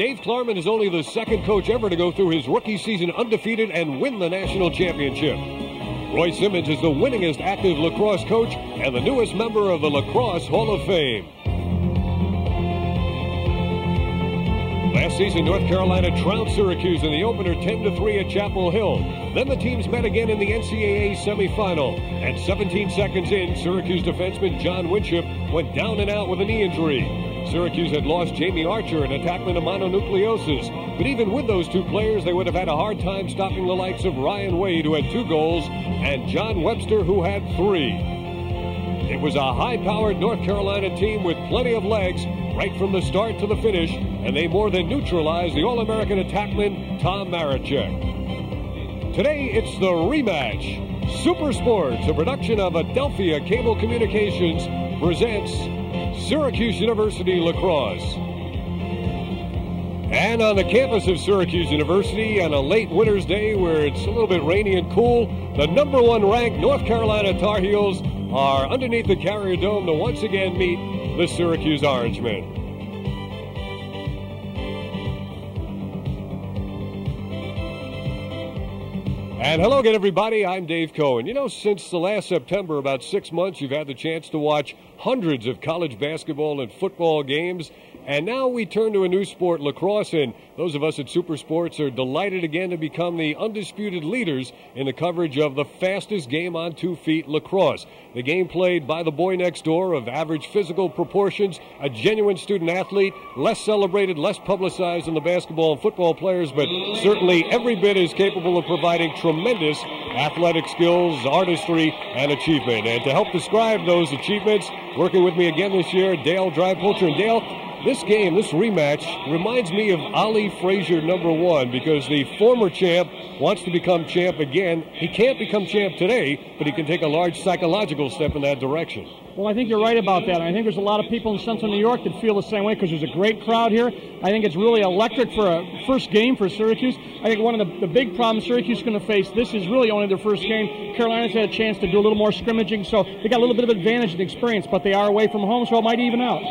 Dave Klarman is only the second coach ever to go through his rookie season undefeated and win the national championship. Roy Simmons is the winningest active lacrosse coach and the newest member of the Lacrosse Hall of Fame. Last season, North Carolina trounced Syracuse in the opener 10-3 at Chapel Hill. Then the teams met again in the NCAA semifinal. And 17 seconds in, Syracuse defenseman John Winship went down and out with a knee injury. Syracuse had lost Jamie Archer, an attackman of mononucleosis. But even with those two players, they would have had a hard time stopping the likes of Ryan Wade, who had 2 goals, and John Webster, who had 3. It was a high-powered North Carolina team with plenty of legs right from the start to the finish, and they more than neutralized the All-American attackman Tom Marechek. Today, it's the rematch. Super Sports, a production of Adelphia Cable Communications, presents Syracuse University Lacrosse. And on the campus of Syracuse University on a late winter's day where it's a little bit rainy and cool, the #1 ranked North Carolina Tar Heels are underneath the Carrier Dome to once again meet the Syracuse Orange Men. And hello again, everybody. I'm Dave Cohen. You know, since the last September, about 6 months, you've had the chance to watch hundreds of college basketball and football games. And now we turn to a new sport, lacrosse, and those of us at Super Sports are delighted again to become the undisputed leaders in the coverage of the fastest game on 2 feet, lacrosse. The game played by the boy next door, of average physical proportions, a genuine student athlete, less celebrated, less publicized than the basketball and football players, but certainly every bit is capable of providing tremendous athletic skills, artistry, and achievement. And to help describe those achievements, working with me again this year, Dale Drypolcher. And Dale, this game, this rematch, reminds me of Ali Frazier #1, because the former champ wants to become champ again. He can't become champ today, but he can take a large psychological step in that direction. Well, I think you're right about that. I think there's a lot of people in Central New York that feel the same way because there's a great crowd here. I think it's really electric for a first game for Syracuse. I think one of the big problems Syracuse is going to face, this is really only their first game. Carolina's had a chance to do a little more scrimmaging, so they got a little bit of advantage and experience, but they are away from home, so it might even out.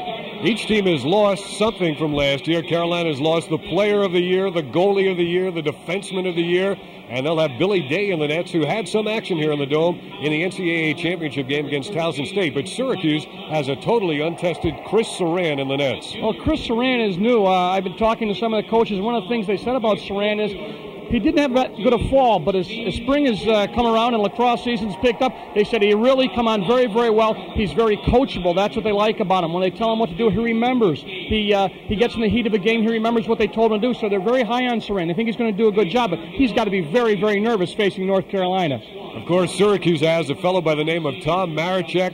Each team has lost something from last year. Carolina's lost the player of the year, the goalie of the year, the defenseman of the year, and they'll have Billy Day in the nets, who had some action here in the Dome in the NCAA championship game against Towson State. But Syracuse has a totally untested Chris Surran in the nets. Well, Chris Surran is new. I've been talking to some of the coaches. One of the things they said about Surran is he didn't have that good a fall, but as spring has come around and lacrosse season's picked up, they said he really come on very, very well. He's very coachable. That's what they like about him. When they tell him what to do, he remembers. He gets in the heat of a game, he remembers what they told him to do, so they're very high on Surran. They think he's going to do a good job, but he's got to be very, very nervous facing North Carolina. Of course, Syracuse has a fellow by the name of Tom Marechek,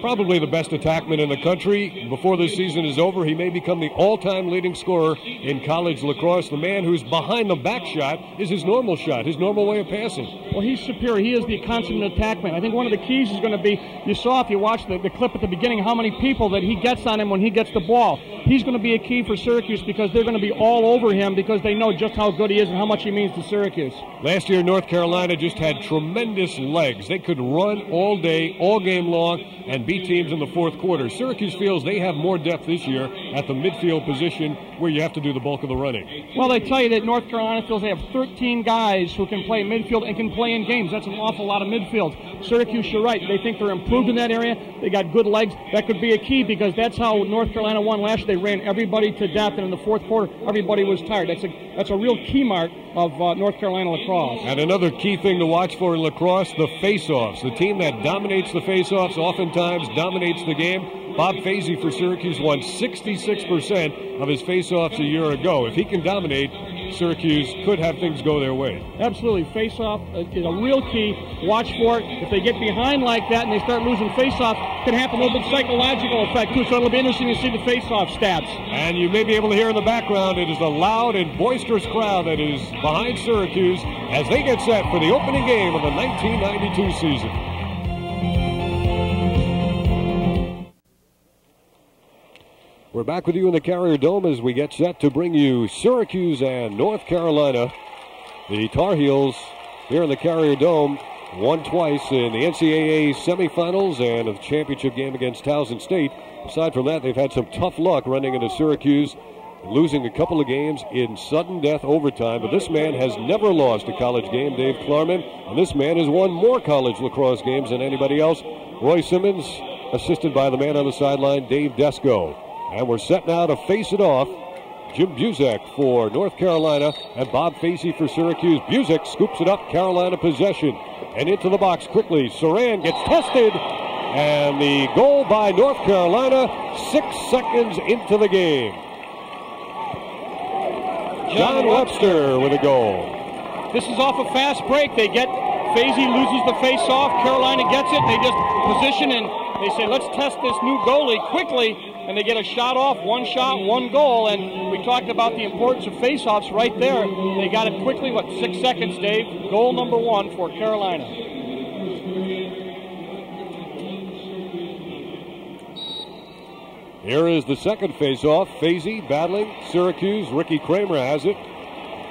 probably the best attackman in the country. Before this season is over, he may become the all-time leading scorer in college lacrosse. The man who's behind the back shot is his normal shot, his normal way of passing. Well, he's superior. He is the consummate attackman. I think one of the keys is going to be, you saw if you watched the clip at the beginning, how many people that he gets on him when he gets the ball. He's going to be a key for Syracuse because they're going to be all over him because they know just how good he is and how much he means to Syracuse. Last year, North Carolina just had tremendous legs. They could run all day, all game long, and beat teams in the fourth quarter. Syracuse feels they have more depth this year at the midfield position where you have to do the bulk of the running. Well, they tell you that North Carolina feels they have 13 guys who can play midfield and can play in games. That's an awful lot of midfield. Syracuse, you're right. They think they're improved in that area. They got good legs. That could be a key because that's how North Carolina won last year. They ran everybody to death, and in the fourth quarter, everybody was tired. That's a real key mark of North Carolina lacrosse. And another key thing to watch for in lacrosse, the face-offs. The team that dominates the face-offs oftentimes dominates the game. Bob Fazey for Syracuse won 66% of his face-offs a year ago. If he can dominate, Syracuse could have things go their way. Absolutely. Face-off is a real key. Watch for it. If they get behind like that and they start losing face-off, it can have a little bit of psychological effect too, so it'll be interesting to see the face-off stats. And you may be able to hear in the background, it is the loud and boisterous crowd that is behind Syracuse as they get set for the opening game of the 1992 season. We're back with you in the Carrier Dome as we get set to bring you Syracuse and North Carolina. The Tar Heels here in the Carrier Dome won twice in the NCAA semifinals and a championship game against Towson State. Aside from that, they've had some tough luck running into Syracuse. losing a couple of games in sudden death overtime, but this man has never lost a college game, Dave Klarman, and this man has won more college lacrosse games than anybody else. Roy Simmons, assisted by the man on the sideline, Dave Desko. And we're set now to face it off. Jim Buzek for North Carolina and Bob Fazey for Syracuse. Buzek scoops it up, Carolina possession. And into the box quickly. Surran gets tested. And the goal by North Carolina, 6 seconds into the game. John Webster with a goal. This is off a fast break. They get, Fazey loses the face-off. Carolina gets it. They just position and they say, let's test this new goalie quickly. And they get a shot off, one shot, one goal. And we talked about the importance of face-offs right there. They got it quickly, what, 6 seconds, Dave? Goal number one for Carolina. Here is the second face-off. Fazey battling Syracuse. Ricky Kramer has it.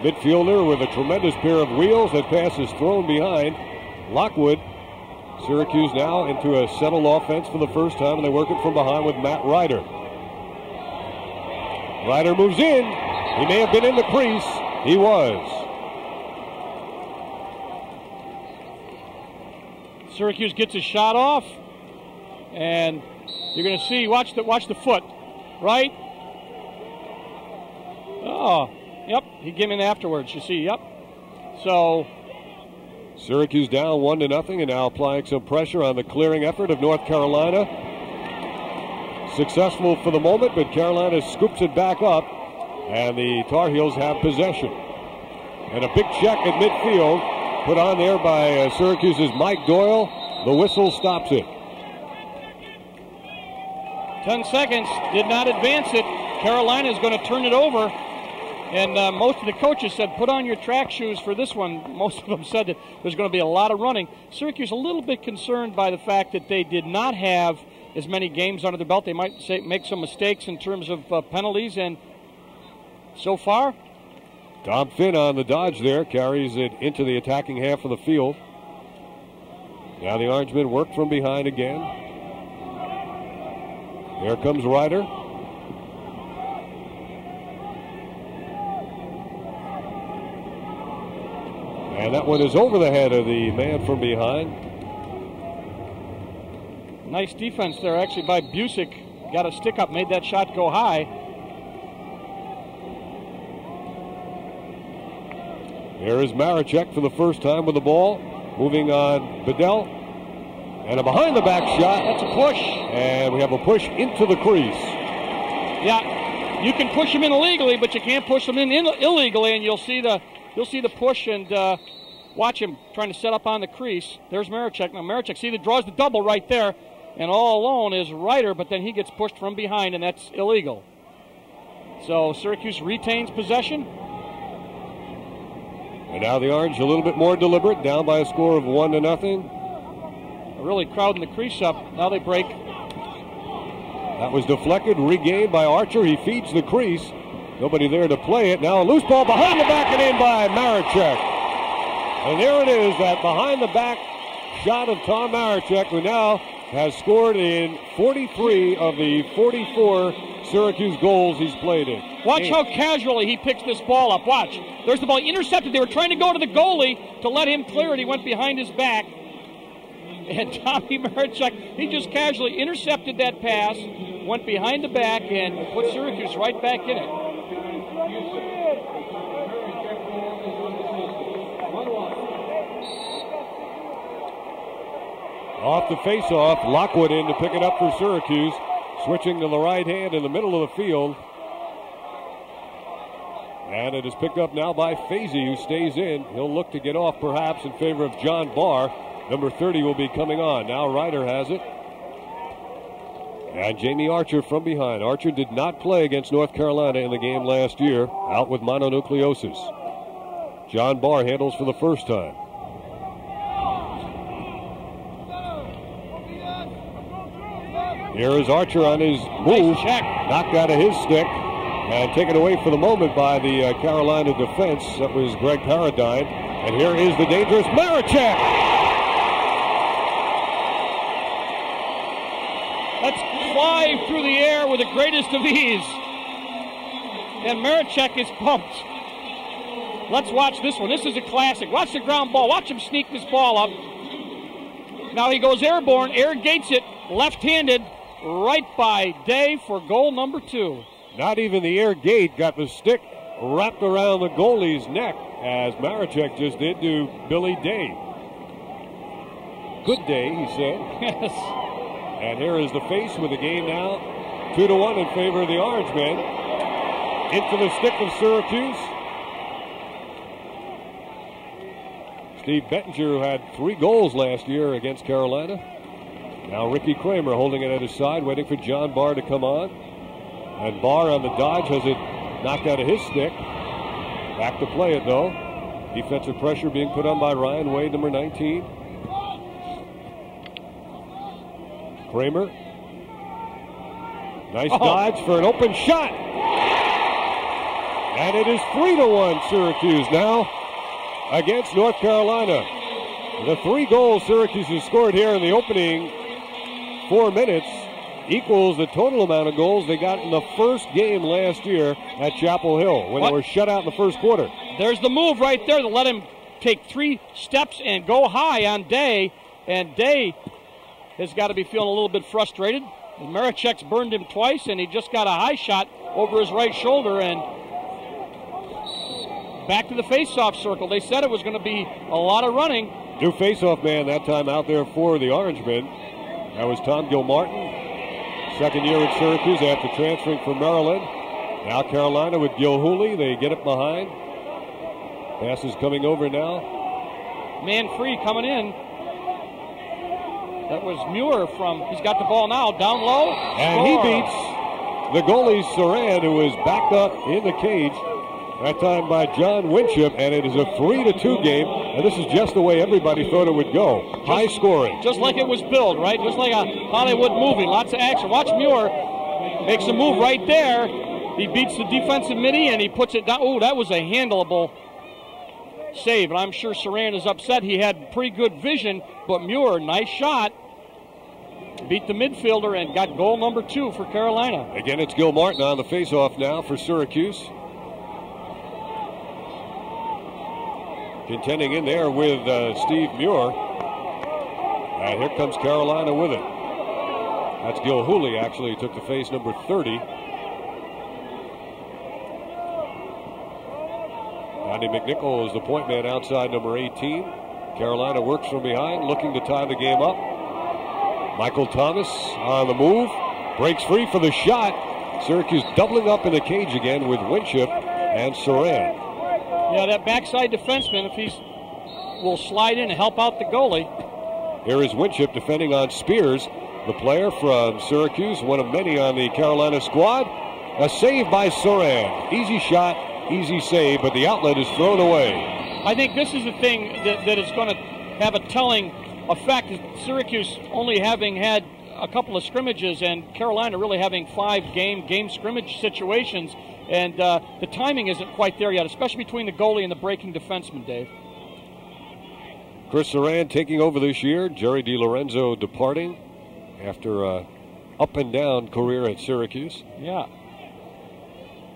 Midfielder with a tremendous pair of wheels. That pass is thrown behind Lockwood. Syracuse now into a settled offense for the first time, and they work it from behind with Matt Ryder. Ryder moves in. He may have been in the crease. He was. Syracuse gets a shot off, and you're going to see, watch the foot, right? Oh, yep, he came in afterwards, you see, yep. So Syracuse down 1-0 and now applying some pressure on the clearing effort of North Carolina. Successful for the moment, but Carolina scoops it back up, and the Tar Heels have possession. And a big check at midfield put on there by Syracuse's Mike Doyle. The whistle stops it. 10 seconds, did not advance it. Carolina is going to turn it over, and most of the coaches said, put on your track shoes for this one. Most of them said that there's going to be a lot of running. Syracuse a little bit concerned by the fact that they did not have as many games under their belt. They might make some mistakes in terms of penalties, and so far, Dom Finn on the dodge there, carries it into the attacking half of the field. Now the Orangemen work from behind again. There comes Ryder. And that one is over the head of the man from behind. Nice defense there, actually, by Buzek. Got a stick up, made that shot go high. There is Marechek for the first time with the ball. Moving on, Bedell. And a behind-the-back shot. That's a push. And we have a push into the crease. Yeah, you can push them in illegally, but you can't push them in illegally, and you'll see the push, and watch him trying to set up on the crease. There's Marechek. Now Marechek, see, that draws the double right there, and all alone is Ryder, but then he gets pushed from behind, and that's illegal. So Syracuse retains possession. And now the Orange a little bit more deliberate, down by a score of 1-0. Really crowding the crease up. Now they break. That was deflected, regained by Archer. He feeds the crease. Nobody there to play it. Now a loose ball behind the back and in by Marechek. And there it is, that behind the back shot of Tom Marechek, who now has scored in 43 of the 44 Syracuse goals he's played in. Watch how casually he picks this ball up. Watch. There's the ball intercepted. They were trying to go to the goalie to let him clear it. He went behind his back. And Tommy Marechek, he just casually intercepted that pass, went behind the back, and put Syracuse right back in it. Off the face-off, Lockwood in to pick it up for Syracuse, switching to the right hand in the middle of the field. And it is picked up now by Fazey, who stays in. He'll look to get off, perhaps, in favor of John Barr. Number 30 will be coming on. Now Ryder has it. And Jamie Archer from behind. Archer did not play against North Carolina in the game last year, out with mononucleosis. John Barr handles for the first time. Here is Archer on his move. Nice check. Knocked out of his stick. And taken away for the moment by the Carolina defense. That was Greg Paradine. And here is the dangerous Marechek. Fly through the air with the greatest of ease. and Marechek is pumped. Let's watch this one. This is a classic. Watch the ground ball. Watch him sneak this ball up. Now he goes airborne, air gates it, left-handed, right by Day for goal number 2. Not even the air gate got the stick wrapped around the goalie's neck, as Marechek just did to Billy Day. Good day, he said. Yes. And here is the face with the game now 2-1 in favor of the Orange men. Into the stick of Syracuse. Steve Bettinger, who had 3 goals last year against Carolina. Now Ricky Kramer holding it at his side, waiting for John Barr to come on. And Barr on the dodge has it knocked out of his stick. Back to play it, though. Defensive pressure being put on by Ryan Wade, number 19. Kramer. Nice dodge for an open shot. And it is 3-1 Syracuse now against North Carolina. The 3 goals Syracuse has scored here in the opening 4 minutes equals the total amount of goals they got in the first game last year at Chapel Hill when they were shut out in the first quarter. There's the move right there to let him take 3 steps and go high on Day. And Day has got to be feeling a little bit frustrated. And Marechek's burned him twice, and he just got a high shot over his right shoulder, and back to the face-off circle. They said it was going to be a lot of running. New face-off man that time out there for the Orange men. That was Tom Gil Martin, second year at Syracuse after transferring from Maryland. Now Carolina with Gil Hooley. They get it behind. Pass is coming over now. Man free coming in. That was Muir from, he's got the ball now, down low. And he beats the goalie Surran, who was backed up in the cage that time by John Winship, and it is a 3-2 game, and this is just the way everybody thought it would go. High scoring. Just like it was billed, right? Just like a Hollywood movie, lots of action. Watch Muir, makes a move right there. He beats the defensive midi, and he puts it down. Oh, that was a handleable save, and I'm sure Surran is upset. He had pretty good vision, but Muir, nice shot, beat the midfielder and got goal number 2 for Carolina. Again, it's Gil Martin on the faceoff now for Syracuse. Contending in there with Steve Muir. And here comes Carolina with it. That's Gil Hooley, actually, took the face, number 30. Andy McNichol is the point man outside, number 18. Carolina works from behind, looking to tie the game up. Michael Thomas on the move. Breaks free for the shot. Syracuse doubling up in the cage again with Winship and Surran. Yeah, that backside defenseman, if he's will slide in and help out the goalie. Here is Winship defending on Speirs, the player from Syracuse, one of many on the Carolina squad. A save by Surran. Easy shot. Easy save, but the outlet is thrown away. I think this is the thing that is going to have a telling effect. Syracuse only having had a couple of scrimmages, and Carolina really having 5 game scrimmage situations, and the timing isn't quite there yet, especially between the goalie and the breaking defenseman, Dave. Chris Surran taking over this year. Jerry DiLorenzo departing after an up-and-down career at Syracuse. Yeah.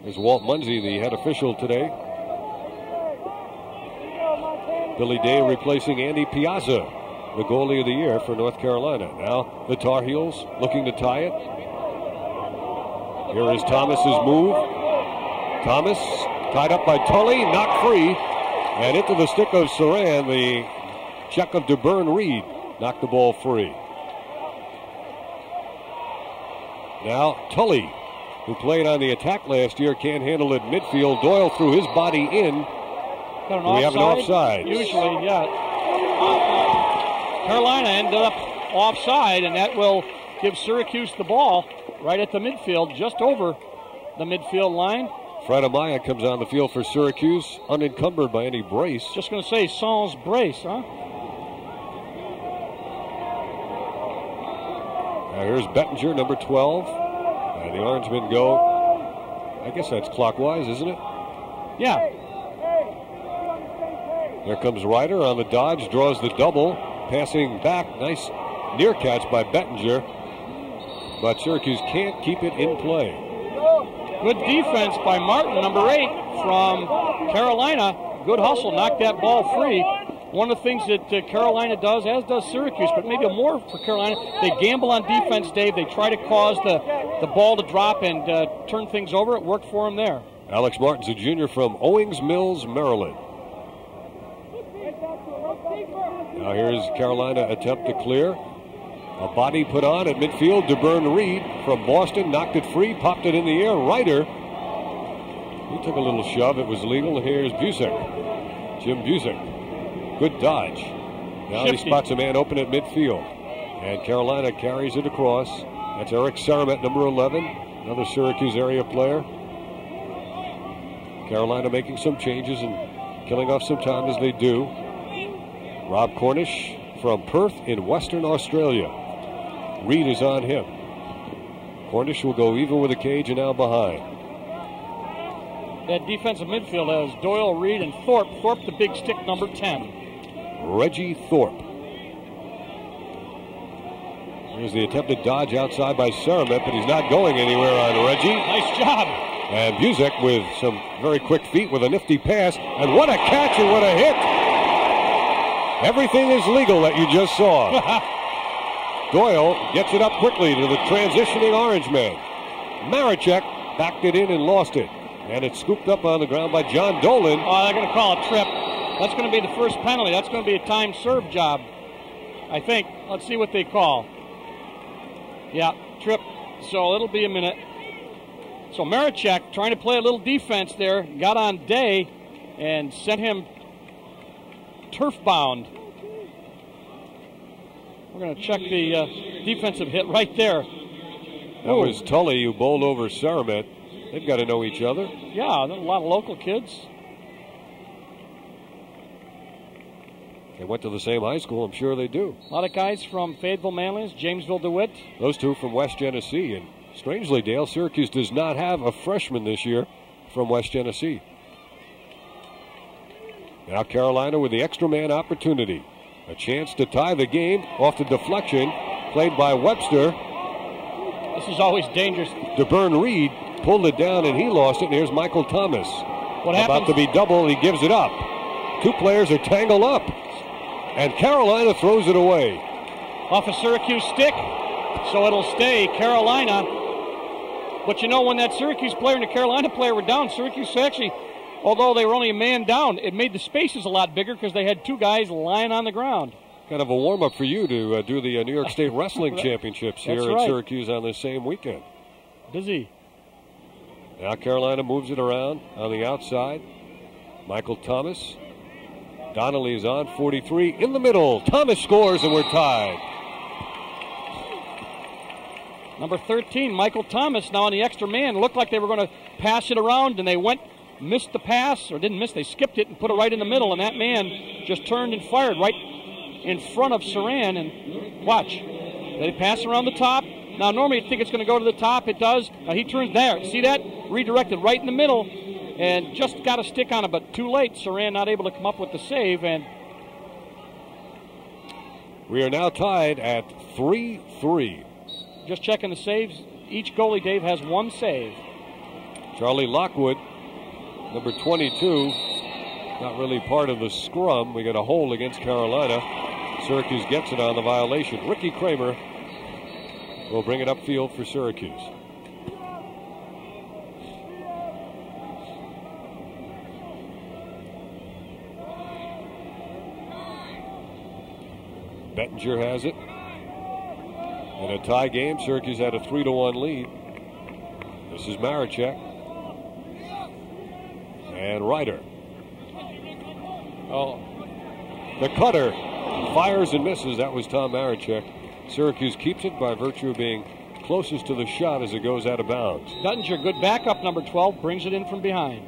Is Walt Munsey, the head official today. Billy Day replacing Andy Piazza, the goalie of the year for North Carolina. Now the Tar Heels looking to tie it. Here is Thomas's move. Thomas tied up by Tully, knocked free, and into the stick of Surran. The check of DeBurn Reed knocked the ball free. Now Tully, who played on the attack last year, can't handle it midfield. Doyle threw his body in. We have an offside. Usually, yeah. Carolina ended up offside, and that will give Syracuse the ball right at the midfield, just over the midfield line. Fred Amaya comes on the field for Syracuse, unencumbered by any brace. Just going to say, sans brace, huh? Now here's Bettinger, number 12. The Orange men go, I guess that's clockwise, isn't it? Yeah. There comes Ryder on the dodge, draws the double, passing back. Nice near catch by Bettinger, but Syracuse can't keep it in play. Good defense by Martin, number 8 from Carolina. Good hustle, knocked that ball free. One of the things that Carolina does, as does Syracuse, but maybe more for Carolina, they gamble on defense, Dave. They try to cause the ball to drop and turn things over. It worked for them there. Alex Martin's a junior from Owings Mills, Maryland. Now here's Carolina attempt to clear. A body put on at midfield. DeBurn Reed from Boston knocked it free, popped it in the air. Ryder, he took a little shove. It was legal. Here's Buzek. Jim Buzek. Good dodge. Now he spots a man open at midfield. And Carolina carries it across. That's Eric Seremet, number 11. Another Syracuse area player. Carolina making some changes and killing off some time as they do. Rob Cornish from Perth in Western Australia. Reed is on him. Cornish will go even with the cage and now behind. That defensive midfield has Doyle, Reed, and Thorpe. Thorpe, the big stick, number 10. Reggie Thorpe. Here's the attempted dodge outside by Seremet, but he's not going anywhere on Reggie. Nice job. And Buzek with some very quick feet with a nifty pass. And what a catch and what a hit. Everything is legal that you just saw. Doyle gets it up quickly to the transitioning orange man. Marechek backed it in and lost it. And it's scooped up on the ground by John Dolan. Oh, they're going to call a trip. That's going to be the first penalty. That's going to be a time serve job, I think. Let's see what they call. Yeah, trip. So it'll be a minute. So Marechek trying to play a little defense there. Got on Day and sent him turf bound. We're going to check the defensive hit right there. That was Tully who bowled over Seremet. They've got to know each other. Yeah, there's a lot of local kids. They went to the same high school, I'm sure they do. A lot of guys from Fayetteville, Manlius, Jamesville, DeWitt. Those two from West Genesee. And strangely, Dale, Syracuse does not have a freshman this year from West Genesee. Now Carolina with the extra man opportunity. A chance to tie the game off the deflection played by Webster. This is always dangerous. DeBurn Reed pulled it down and he lost it, and here's Michael Thomas. What happens? About to be double, he gives it up. Two players are tangled up, and Carolina throws it away. Off a Syracuse stick, so it'll stay Carolina. But you know, when that Syracuse player and the Carolina player were down, Syracuse actually, although they were only a man down, it made the spaces a lot bigger because they had two guys lying on the ground. Kind of a warm-up for you to do the New York State Wrestling Championships here in Syracuse on the same weekend. Busy. Now Carolina moves it around on the outside. Michael Thomas. Donnelly is on, 43 in the middle. Thomas scores and we're tied. Number 13, Michael Thomas now on the extra man. Looked like they were going to pass it around and they missed the pass, or didn't miss, they skipped it and put it right in the middle, and that man just turned and fired right in front of Surran, and watch. They pass around the top. Now, normally you think it's going to go to the top. It does. Now, he turns there. See that? Redirected right in the middle and just got a stick on it, but too late. Surran not able to come up with the save. And we are now tied at 3-3. Just checking the saves. Each goalie, Dave, has one save. Charlie Lockwood, number 22, not really part of the scrum. We got a hold against Carolina. Syracuse gets it on the violation. Ricky Kramer will bring it upfield for Syracuse. Bettinger has it. In a tie game, Syracuse had a 3-1 lead. This is Marechek. And Ryder. Oh. The cutter fires and misses. That was Tom Marechek. Syracuse keeps it by virtue of being closest to the shot as it goes out of bounds. Bettinger, good backup, number 12, brings it in from behind.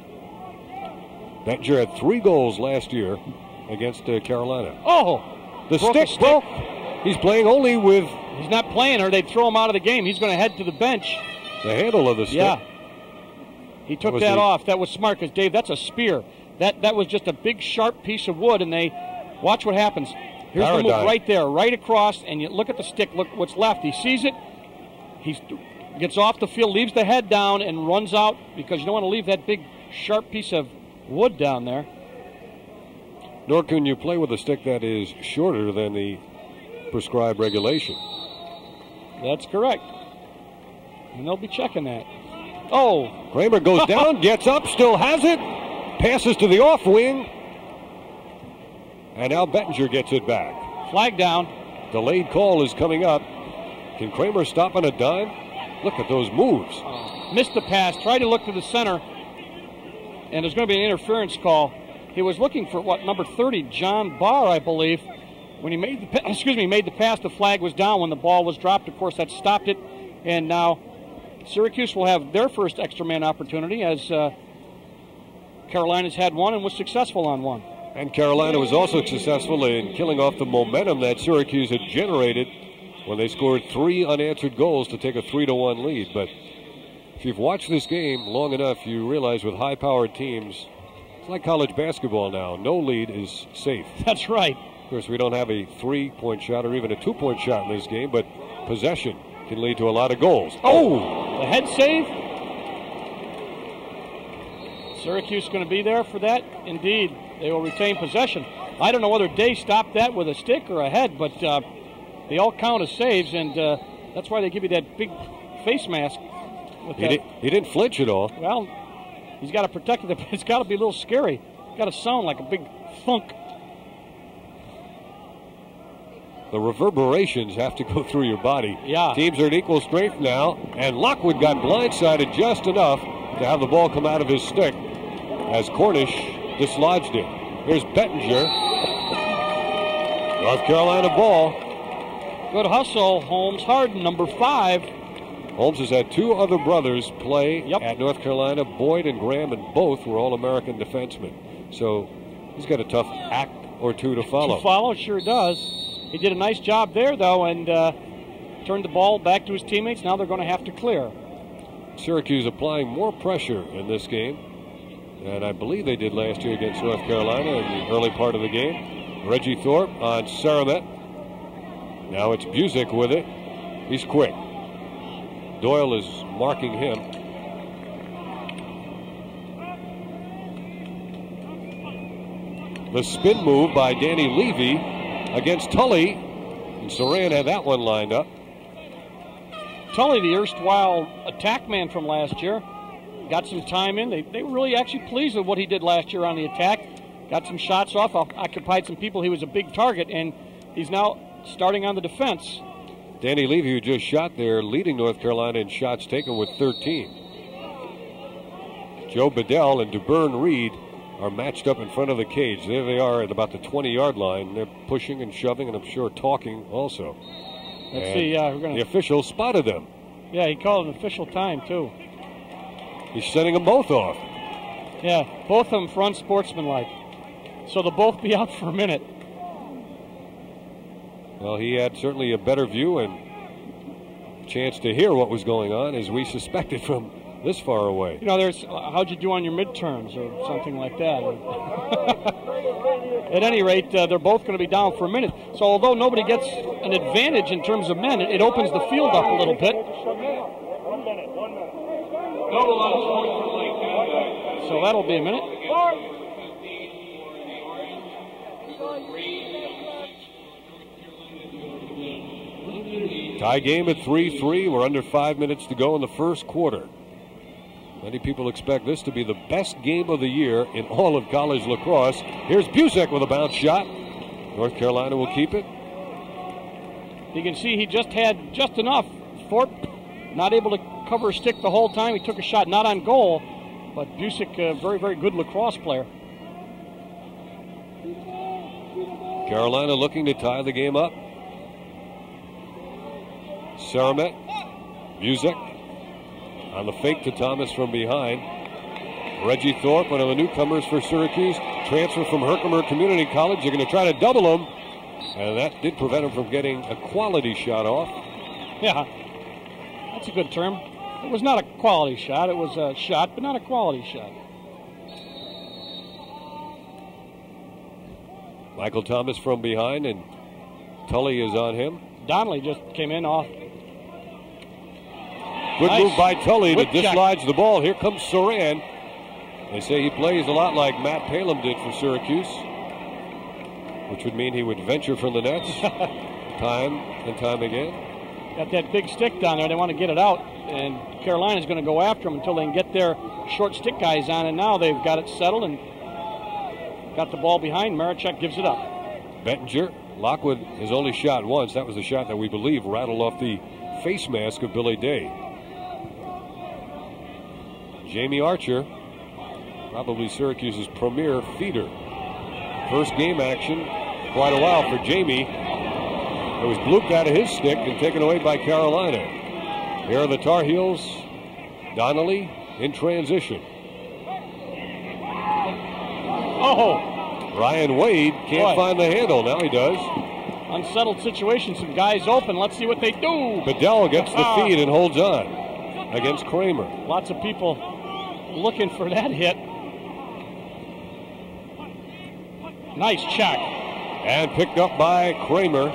Bettinger had 3 goals last year against Carolina. Oh! The stick broke. He's playing only with... He's not playing, or they'd throw him out of the game. He's going to head to the bench. The handle of the stick. Yeah. He took that off. That was smart, because, Dave, that's a spear. That was just a big, sharp piece of wood, and they... Watch what happens. Here's the move right there, right across, and you look at the stick, look what's left. He sees it. He's gets off the field, leaves the head down, and runs out because you don't want to leave that big, sharp piece of wood down there. Nor can you play with a stick that is shorter than the prescribed regulation. That's correct. And they'll be checking that. Oh. Kramer goes down, gets up, still has it, passes to the off wing. And now Bettinger gets it back. Flag down. Delayed call is coming up. Can Kramer stop on a dime? Look at those moves. Missed the pass, tried to look to the center, and there's going to be an interference call. He was looking for, what, number 30, John Barr, I believe. When he made the, pass, the flag was down when the ball was dropped. Of course, that stopped it. And now Syracuse will have their first extra man opportunity, as Carolina's had one and was successful on one. And Carolina was also successful in killing off the momentum that Syracuse had generated when they scored 3 unanswered goals to take a 3-1 lead. But if you've watched this game long enough, you realize with high-powered teams, it's like college basketball now. No lead is safe. That's right. Of course, we don't have a 3-point shot or even a 2-point shot in this game, but possession can lead to a lot of goals. Oh! The head save. Syracuse going to be there for that. Indeed, they will retain possession. I don't know whether Day stopped that with a stick or a head, but they all count as saves, and that's why they give you that big face mask. He didn't flinch at all. Well, he's got to protect it. It's got to be a little scary. It's got to sound like a big thunk. The reverberations have to go through your body. Yeah. Teams are at equal strength now, and Lockwood got blindsided just enough to have the ball come out of his stick as Cornish dislodged it. Here's Bettinger. North Carolina ball. Good hustle, Holmes Harden, number 5. Holmes has had 2 other brothers play at North Carolina, Boyd and Graham, and both were All-American defensemen. So he's got a tough act or two to follow. To follow, sure does. He did a nice job there, though, and turned the ball back to his teammates. Now they're going to have to clear. Syracuse applying more pressure in this game than I believe they did last year against North Carolina in the early part of the game. Reggie Thorpe on Seremet. Now it's Buzek with it. He's quick. Doyle is marking him. The spin move by Danny Levy against Tully. And Surran had that one lined up. Tully, the erstwhile attack man from last year, got some time in. They were really actually pleased with what he did last year on the attack. Got some shots off, occupied some people. He was a big target, and he's now starting on the defense. Danny Levy, who just shot there, leading North Carolina in shots taken with 13. Joe Bedell and DeBurn Reed are matched up in front of the cage. There they are at about the 20-yard line. They're pushing and shoving, and I'm sure talking also. Let's see. The official spotted them. Yeah, he called an official time, too. He's sending them both off. Yeah, both of them front sportsmanlike. So they'll both be out for a minute. Well, he had certainly a better view and chance to hear what was going on, as we suspected from this far away. You know, there's how'd you do on your midterms or something like that. At any rate, they're both going to be down for a minute. So although nobody gets an advantage in terms of men, it opens the field up a little bit. So that'll be a minute. Tie game at 3-3. We're under 5 minutes to go in the first quarter. Many people expect this to be the best game of the year in all of college lacrosse. Here's Buzek with a bounce shot. North Carolina will keep it. You can see he just had just enough. Thorpe not able to cover a stick the whole time. He took a shot not on goal, but Buzek, a very, very good lacrosse player. Carolina looking to tie the game up. Seremet, Buzek on the fake to Thomas from behind. Reggie Thorpe, one of the newcomers for Syracuse, transfer from Herkimer Community College. They're going to try to double him, and that did prevent him from getting a quality shot off. Yeah, that's a good term. It was not a quality shot. It was a shot, but not a quality shot. Michael Thomas from behind, and Tully is on him. Donnelly just came in off. Good nice move by Tully to dislodge the ball. Here comes Surran. They say he plays a lot like Matt Palum did for Syracuse, which would mean he would venture for the nets time and time again. Got that big stick down there. They want to get it out, and Carolina's going to go after them until they can get their short stick guys on, and now they've got it settled and got the ball behind. Marechek gives it up. Bettinger. Lockwood has only shot once. That was the shot that we believe rattled off the face mask of Billy Day. Jamie Archer, probably Syracuse's premier feeder. First game action, quite a while for Jamie. It was blooped out of his stick and taken away by Carolina. Here are the Tar Heels. Donnelly in transition. Oh! Ryan Wade can't find the handle. Now he does. Unsettled situation. Some guys open. Let's see what they do. Bedell gets the feed and holds on against Kramer. Lots of people looking for that hit. Nice check. And picked up by Kramer.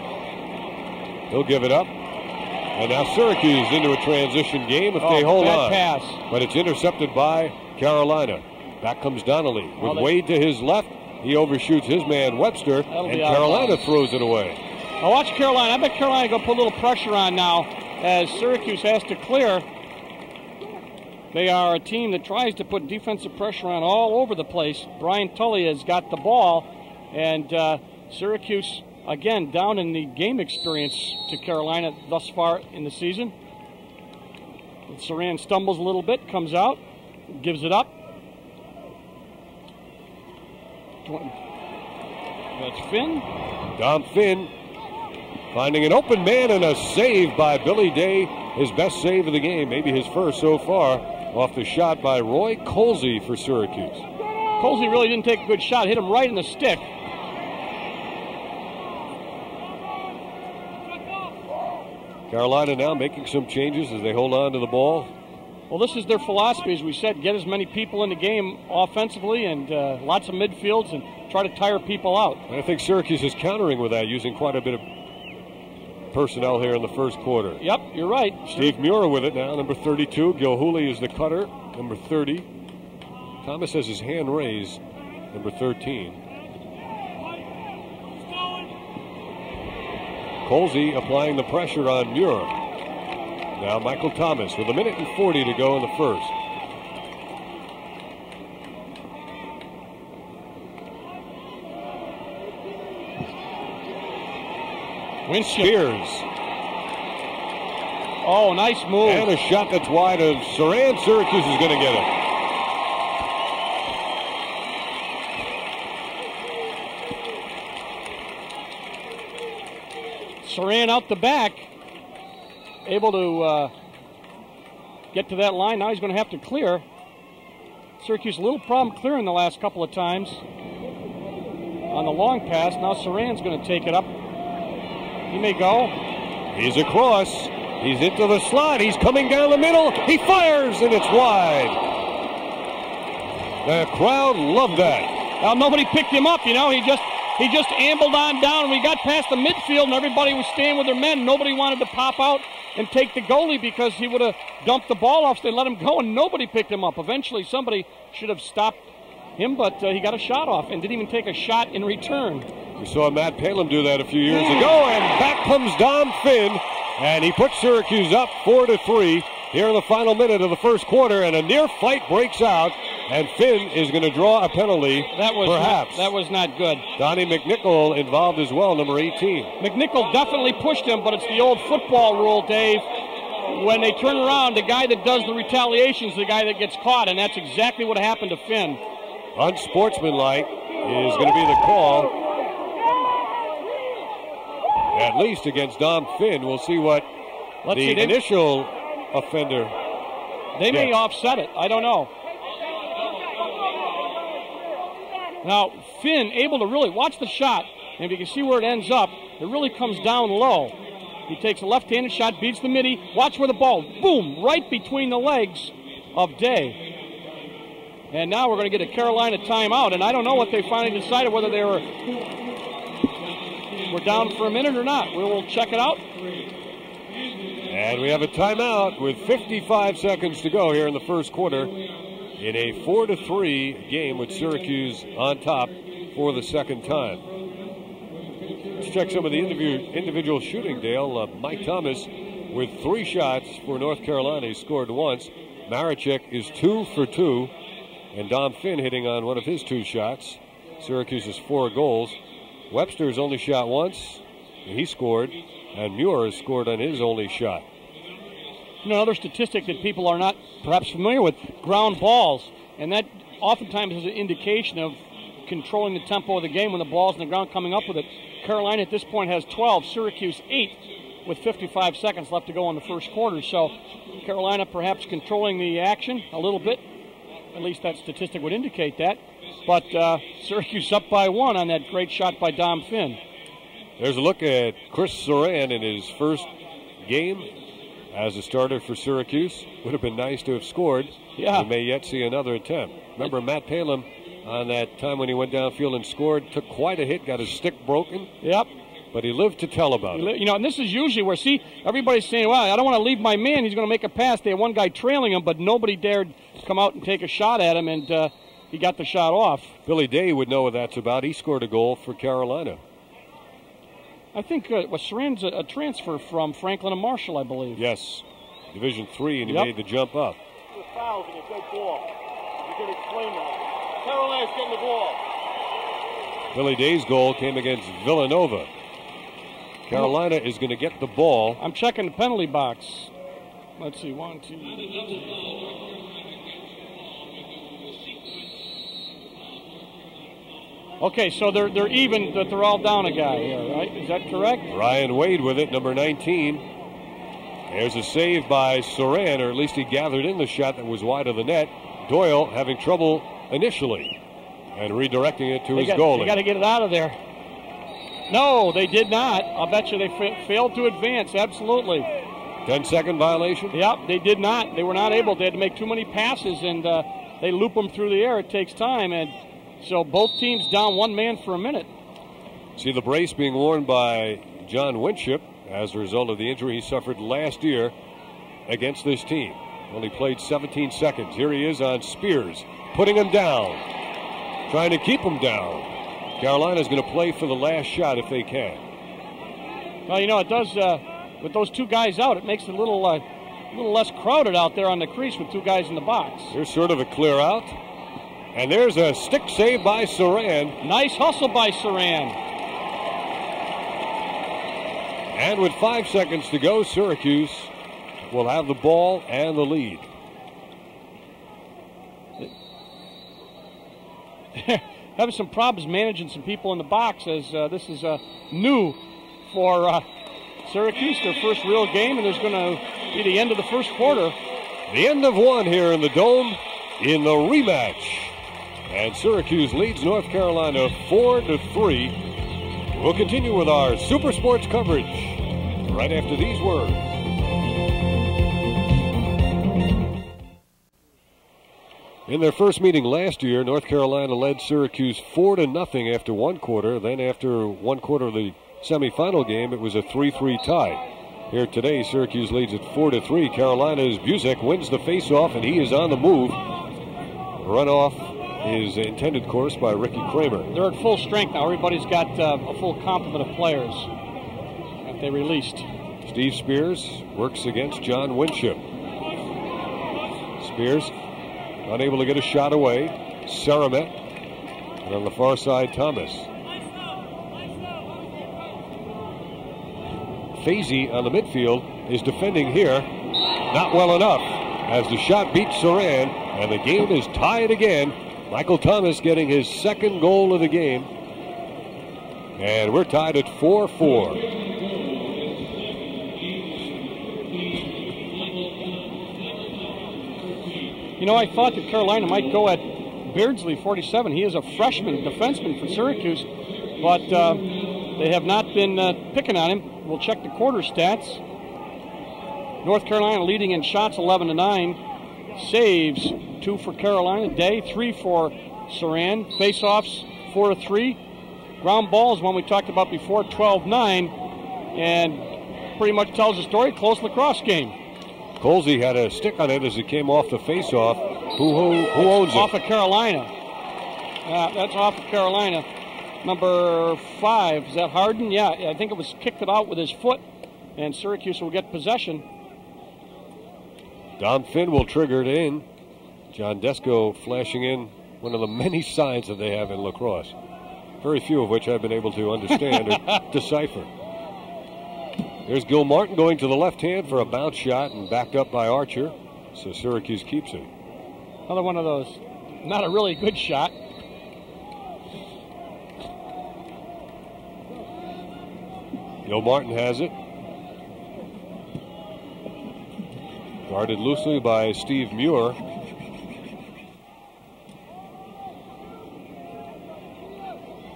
He'll give it up. And now Syracuse into a transition game if they hold on. Pass. But it's intercepted by Carolina. Back comes Donnelly with Wade to his left. He overshoots his man Webster, and Carolina throws it away. Now watch Carolina. I bet Carolina going to put a little pressure on now as Syracuse has to clear. They are a team that tries to put defensive pressure on all over the place. Brian Tully has got the ball, and Syracuse, again, down in the game experience to Carolina thus far in the season. And Surran stumbles a little bit, comes out, gives it up. That's Finn. Dom Finn finding an open man and a save by Billy Day. His best save of the game, maybe his first so far, off the shot by Roy Colsey for Syracuse. Colsey really didn't take a good shot. Hit him right in the stick. Carolina now making some changes as they hold on to the ball. Well, this is their philosophy, as we said, get as many people in the game offensively and lots of midfields and try to tire people out. And I think Syracuse is countering with that, using quite a bit of personnel here in the first quarter. Yep, you're right. Steve Muir with it now, number 32. Gilhooly is the cutter, number 30. Thomas has his hand raised, number 13. Colsey applying the pressure on Muir. Now Michael Thomas with a minute and 40 to go in the first. Winship. Speirs. Oh, nice move. And a shot that's wide of Surran. Syracuse is going to get it. Surran out the back. Able to get to that line. Now he's going to have to clear. Syracuse a little problem clearing the last couple of times on the long pass. Now Surran's going to take it up. He may go. He's across. He's into the slot. He's coming down the middle. He fires, and it's wide. The crowd loved that. Now nobody picked him up. You know, he just ambled on down. We got past the midfield, and everybody was staying with their men. Nobody wanted to pop out and take the goalie because he would have dumped the ball off. So they let him go, and nobody picked him up. Eventually, somebody should have stopped him, but he got a shot off and didn't even take a shot in return. We saw Matt Palum do that a few years ago, and back comes Dom Finn, and he puts Syracuse up 4-3 here in the final minute of the first quarter, and a near fight breaks out, and Finn is going to draw a penalty, that was not good. Donnie McNichol involved as well, number 18. McNichol definitely pushed him, but it's the old football rule, Dave. When they turn around, the guy that does the retaliation is the guy that gets caught, and that's exactly what happened to Finn. Unsportsmanlike is going to be the call, at least against Dom Finn. We'll see what the initial offender. They may offset it. I don't know. Now, Finn able to really watch the shot, and if you can see where it ends up, it really comes down low. He takes a left-handed shot, beats the midi. Watch where the ball, boom, right between the legs of Day. And now we're going to get a Carolina timeout, and I don't know what they finally decided, whether they were down for a minute or not. We will check it out. And we have a timeout with 55 seconds to go here in the first quarter in a 4-3 game with Syracuse on top for the second time. Let's check some of the individual shooting, Dale. Mike Thomas with 3 shots for North Carolina. He scored once. Marechek is 2 for 2. And Dom Finn hitting on one of his 2 shots. Syracuse has 4 goals. Webster's only shot once, and he scored. And Muir has scored on his only shot. Another statistic that people are not perhaps familiar with, ground balls. And that oftentimes is an indication of controlling the tempo of the game when the ball's on the ground, coming up with it. Carolina at this point has 12, Syracuse 8, with 55 seconds left to go in the first quarter. So Carolina perhaps controlling the action a little bit. At least that statistic would indicate that. But Syracuse up by 1 on that great shot by Dom Finn. There's a look at Chris Surran in his first game as a starter for Syracuse. Would have been nice to have scored. Yeah. We may yet see another attempt. Remember Matt Palin on that time when he went downfield and scored, took quite a hit, got his stick broken. Yep. But he lived to tell about it. You know, and this is usually where, see, everybody's saying, well, I don't want to leave my man. He's going to make a pass. They had one guy trailing him, but nobody dared come out and take a shot at him, and he got the shot off. Billy Day would know what that's about. He scored a goal for Carolina. I think Surran's a transfer from Franklin and Marshall, I believe. Yes, Division III, and he made the jump up. The fouls and a dead ball. You can explain that. Carolina's getting the ball. Billy Day's goal came against Villanova. Carolina is going to get the ball. I'm checking the penalty box. Let's see, 1, 2. Okay, so they're even, but they're all down a guy here, right? Is that correct? Ryan Wade with it, number 19. There's a save by Surran, or at least he gathered in the shot that was wide of the net. Doyle having trouble initially and redirecting it to his goalie. They got to get it out of there. No, they did not. I'll bet you they failed to advance, absolutely. 10-second violation? Yep, they did not. They were not able. They had to make too many passes, and they loop them through the air. It takes time, and so both teams down one man for a minute. See the brace being worn by John Winship as a result of the injury he suffered last year against this team. Only played 17 seconds. Here he is on Speirs, putting him down, trying to keep him down. Carolina's going to play for the last shot if they can. Well, you know, it does, with those 2 guys out, it makes it a little less crowded out there on the crease with 2 guys in the box. Here's sort of a clear out. And there's a stick save by Surran. Nice hustle by Surran. And with 5 seconds to go, Syracuse will have the ball and the lead. Having some problems managing some people in the box, as this is new for Syracuse, their first real game, and there's going to be the end of the first quarter. The end of 1 here in the Dome in the rematch. And Syracuse leads North Carolina 4-3. We'll continue with our Super Sports coverage right after these words. In their first meeting last year, North Carolina led Syracuse 4-0 after 1 quarter. Then after 1 quarter of the semifinal game, it was a 3-3 tie. Here today, Syracuse leads at 4-3. Carolina's Buzek wins the faceoff, and he is on the move. Runoff is intended course by Ricky Kramer. They're at full strength now. Everybody's got a full complement of players that they released. Steve Speirs works against John Winship. Speirs unable to get a shot away. Seremet. And on the far side, Thomas. Fazey on the midfield is defending here. Not well enough as the shot beats Surran, and the game is tied again. Michael Thomas getting his 2nd goal of the game. And we're tied at 4-4. You know, I thought that Carolina might go at Beardsley, 47. He is a freshman defenseman for Syracuse, but they have not been picking on him. We'll check the quarter stats. North Carolina leading in shots 11-9. Saves 2 for Carolina. Day 3 for Surran. Faceoffs 4-3. Ground balls, one we talked about before, 12-9. And pretty much tells the story. Close lacrosse game. Colsey had a stick on it as it came off the face-off. Who owns it? Off of Carolina. That's off of Carolina. Number 5. Is that Harden? Yeah, I think it was kicked it out with his foot. And Syracuse will get possession. Dom Finn will trigger it in. John Desko flashing in one of the many signs that they have in lacrosse. Very few of which I've been able to understand or decipher. There's Gil Martin going to the left hand for a bounce shot and backed up by Archer. So Syracuse keeps it. Another one of those. Not a really good shot. Gil Martin has it. Guarded loosely by Steve Muir.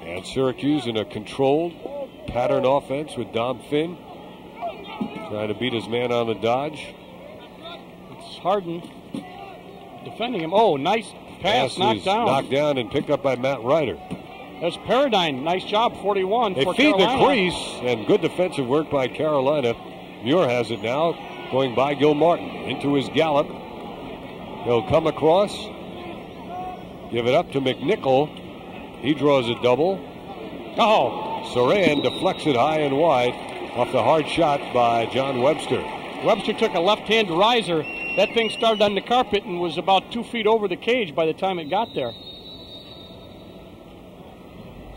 And Syracuse in a controlled pattern offense with Dom Finn trying to beat his man on the dodge. It's Harden defending him. Oh, nice pass, knocked down. Knocked down and picked up by Matt Ryder. That's Paradine. Nice job, 41. They feed Carolina. The crease, and good defensive work by Carolina. Muir has it now, going by Gil Martin into his gallop. He'll come across, give it up to McNichol. He draws a double. Oh, Surran deflects it high and wide off the hard shot by John Webster. Webster took a left-hand riser. That thing started on the carpet and was about 2 feet over the cage by the time it got there.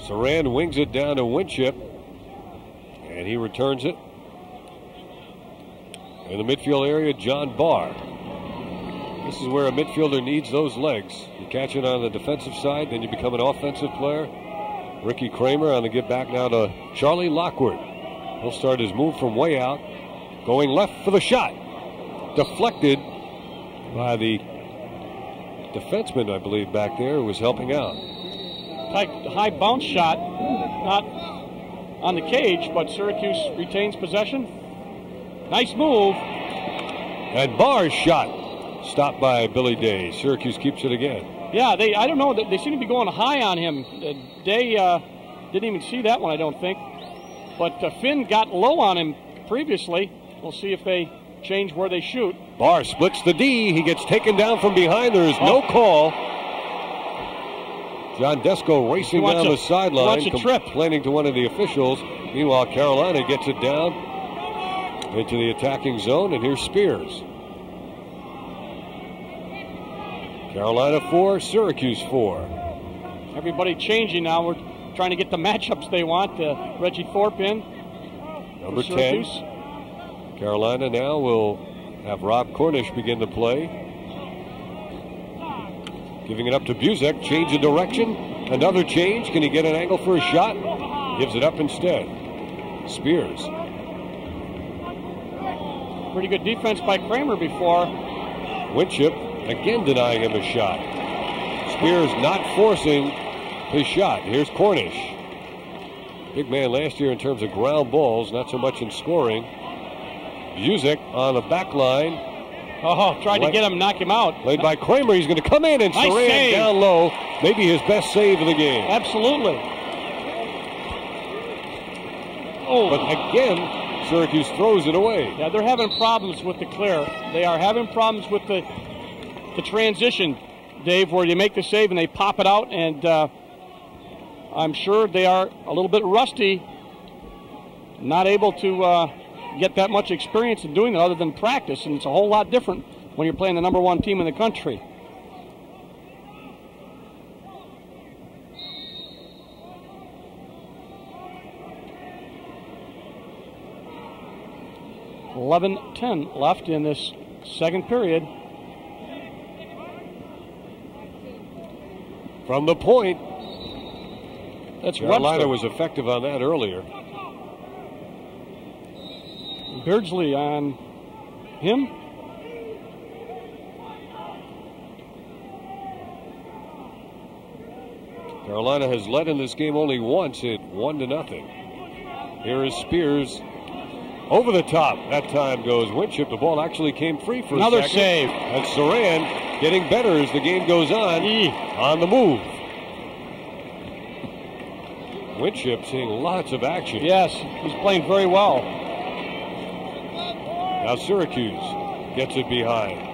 Surran wings it down to Winship, and he returns it. In the midfield area, John Barr. This is where a midfielder needs those legs. You catch it on the defensive side, then you become an offensive player. Ricky Kramer on the get back now to Charlie Lockwood. He'll start his move from way out. Going left for the shot. Deflected by the defenseman, I believe, back there who was helping out. High bounce shot, not on the cage, but Syracuse retains possession. Nice move. And Barr's shot. Stopped by Billy Day. Syracuse keeps it again. Yeah, I don't know. They seem to be going high on him. Day didn't even see that one, I don't think. But Finn got low on him previously. We'll see if they change where they shoot. Barr splits the D. He gets taken down from behind. There is no call. John Desko racing down the sideline, complaining to one of the officials. Meanwhile, Carolina gets it down into the attacking zone, and here's Speirs. Carolina 4, Syracuse 4. Everybody changing now. We're trying to get the matchups they want. Reggie Thorpe in. Number 10. Carolina now will have Rob Cornish begin the play. Giving it up to Buzek. Change of direction. Another change. Can he get an angle for a shot? Gives it up instead. Speirs. Pretty good defense by Kramer before. Winship. Again denying him a shot. Speirs not forcing his shot. Here's Cornish. Big man last year in terms of ground balls, not so much in scoring. Buzek on the back line. Oh, tried to get him, knock him out. Played by Kramer. He's going to come in, and nice Surran save. Down low. Maybe his best save of the game. Absolutely. Oh. But again, Syracuse throws it away. Yeah, they're having problems with the clear. They are having problems with the transition, Dave, where you make the save and they pop it out, and I'm sure they are a little bit rusty, not able to get that much experience in doing it other than practice, and it's a whole lot different when you're playing the number one team in the country. $11:10 left in this second period. From the point. That's Carolina was effective on that earlier. Beardsley on him. Carolina has led in this game only once at 1-0. Here is Speirs. Over the top. That time goes Winship. The ball actually came free for another save. And Surran getting better as the game goes on. On the move. Winship seeing lots of action. Yes, he's playing very well. Now Syracuse gets it behind.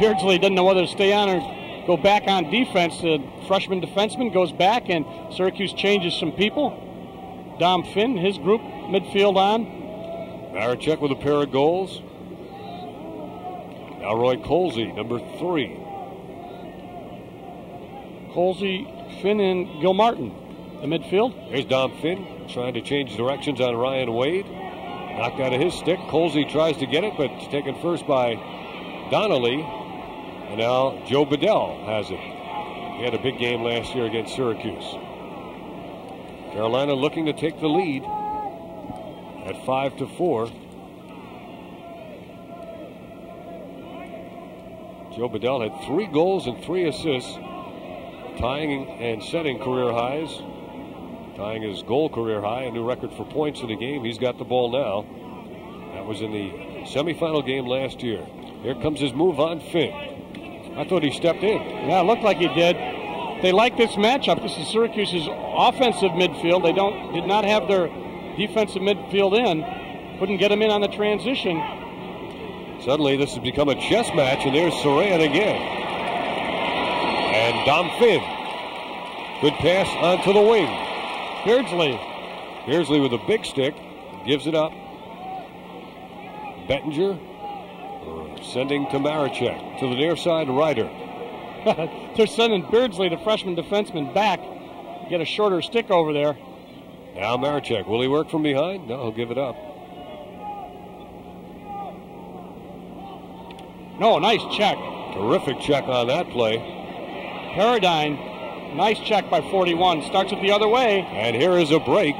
Beardsley doesn't know whether to stay on or go back on defense. The freshman defenseman goes back, and Syracuse changes some people. Dom Finn, his group, midfield on. Marechek with a pair of goals. Now Roy Colsey, number 3. Colsey, Finn, and Gil Martin, the midfield. Here's Dom Finn trying to change directions on Ryan Wade. Knocked out of his stick. Colsey tries to get it, but it's taken first by Donnelly. And now Joe Bedell has it. He had a big game last year against Syracuse. Carolina looking to take the lead at 5-4. Joe Bedell had 3 goals and 3 assists, tying and setting career highs, tying his goal career high, a new record for points in the game. He's got the ball now. That was in the semifinal game last year. Here comes his move on Finn. I thought he stepped in. Yeah, it looked like he did. They like this matchup. This is Syracuse's offensive midfield. They did not have their defensive midfield in. Couldn't get him in on the transition. Suddenly this has become a chess match, and there's Surran again. And Dom Finn. Good pass onto the wing. Beardsley. Beardsley with a big stick. Gives it up. Bettinger sending to Marechek. To the near side, Ryder. They're sending Beardsley, the freshman defenseman, back. Get a shorter stick over there. Now Marechek. Will he work from behind? No, he'll give it up. No, nice check. Terrific check on that play. Paradine, nice check by 41. Starts it the other way. And here is a break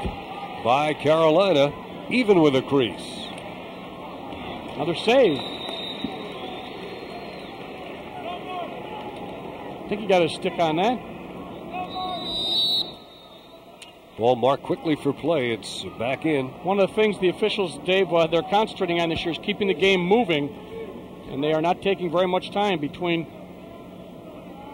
by Carolina, even with a crease. Another save. I think he got a stick on that. Ball marked quickly for play. It's back in. One of the things the officials, Dave, they're concentrating on this year is keeping the game moving. And they are not taking very much time between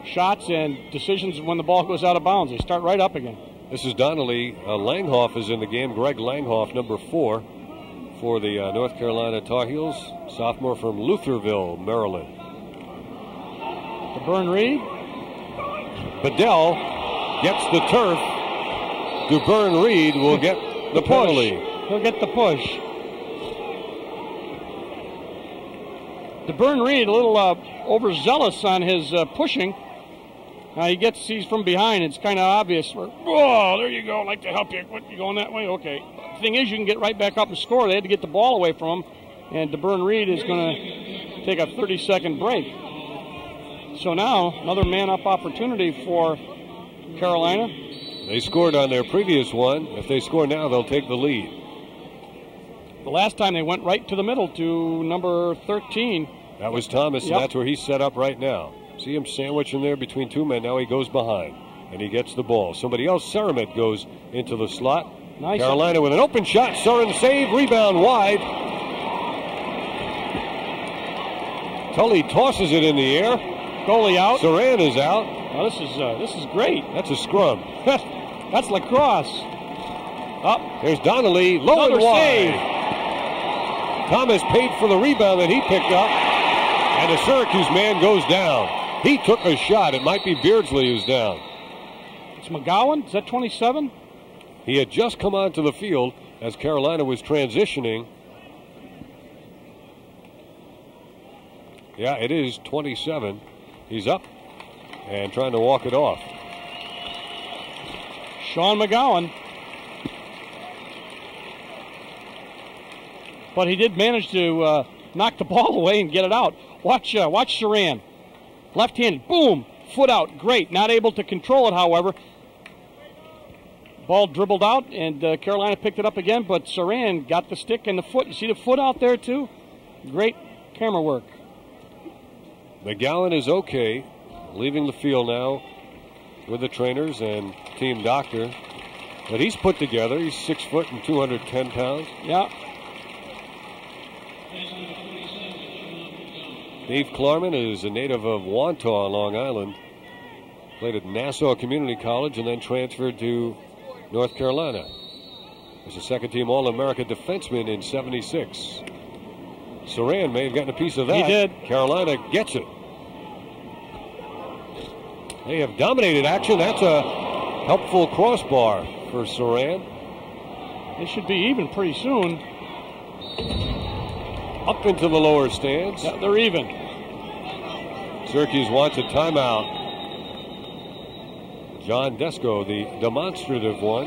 shots and decisions when the ball goes out of bounds. They start right up again. This is Donnelly. Langhoff is in the game. Greg Langhoff, number 4 for the North Carolina Tar Heels, sophomore from Lutherville, Maryland. DeBurn Reed. Bedell gets the turf. DeBurn Reed will get the penalty. He'll get the push. DeBurn Reed a little overzealous on his pushing. He's from behind. It's kind of obvious. Whoa, there you go. I'd like to help you. What, you going that way? Okay. The thing is, you can get right back up and score. They had to get the ball away from him, and DeBurn Reed is going to take a 30-second break. So now, another man-up opportunity for Carolina. They scored on their previous one. If they score now, they'll take the lead. The last time they went right to the middle to number 13. That was Thomas, and that's where he's set up right now. See him sandwiching there between two men. Now he goes behind, and he gets the ball. Somebody else, Seremet, goes into the slot. Nice. Carolina with an open shot. Surran save, rebound wide. Tully tosses it in the air. Goalie out. Surran is out. Now this is great. That's a scrum. That's lacrosse. Up. There's Donnelly. Low and wide. Thomas paid for the rebound that he picked up, and the Syracuse man goes down. He took a shot. It might be Beardsley who's down. It's McGowan. Is that 27? He had just come onto the field as Carolina was transitioning. Yeah, it is 27. He's up and trying to walk it off. Sean McGowan. But he did manage to knock the ball away and get it out. Watch, watch Surran. Left-handed, boom, foot out, great. Not able to control it, however. Ball dribbled out, and Carolina picked it up again, but Surran got the stick and the foot. You see the foot out there, too? Great camera work. McGowan is okay, leaving the field now with the trainers and team doctor. But he's put together. He's 6 foot and 210 pounds. Yeah. Dave Klarman is a native of Wantagh, Long Island. Played at Nassau Community College and then transferred to North Carolina. was a second-team All-America defenseman in 76. Surran may have gotten a piece of that. He did. Carolina gets it. They have dominated action. That's a helpful crossbar for Surran. It should be even pretty soon. Up into the lower stands. Yeah, they're even. Syracuse wants a timeout. John Desko, the demonstrative one,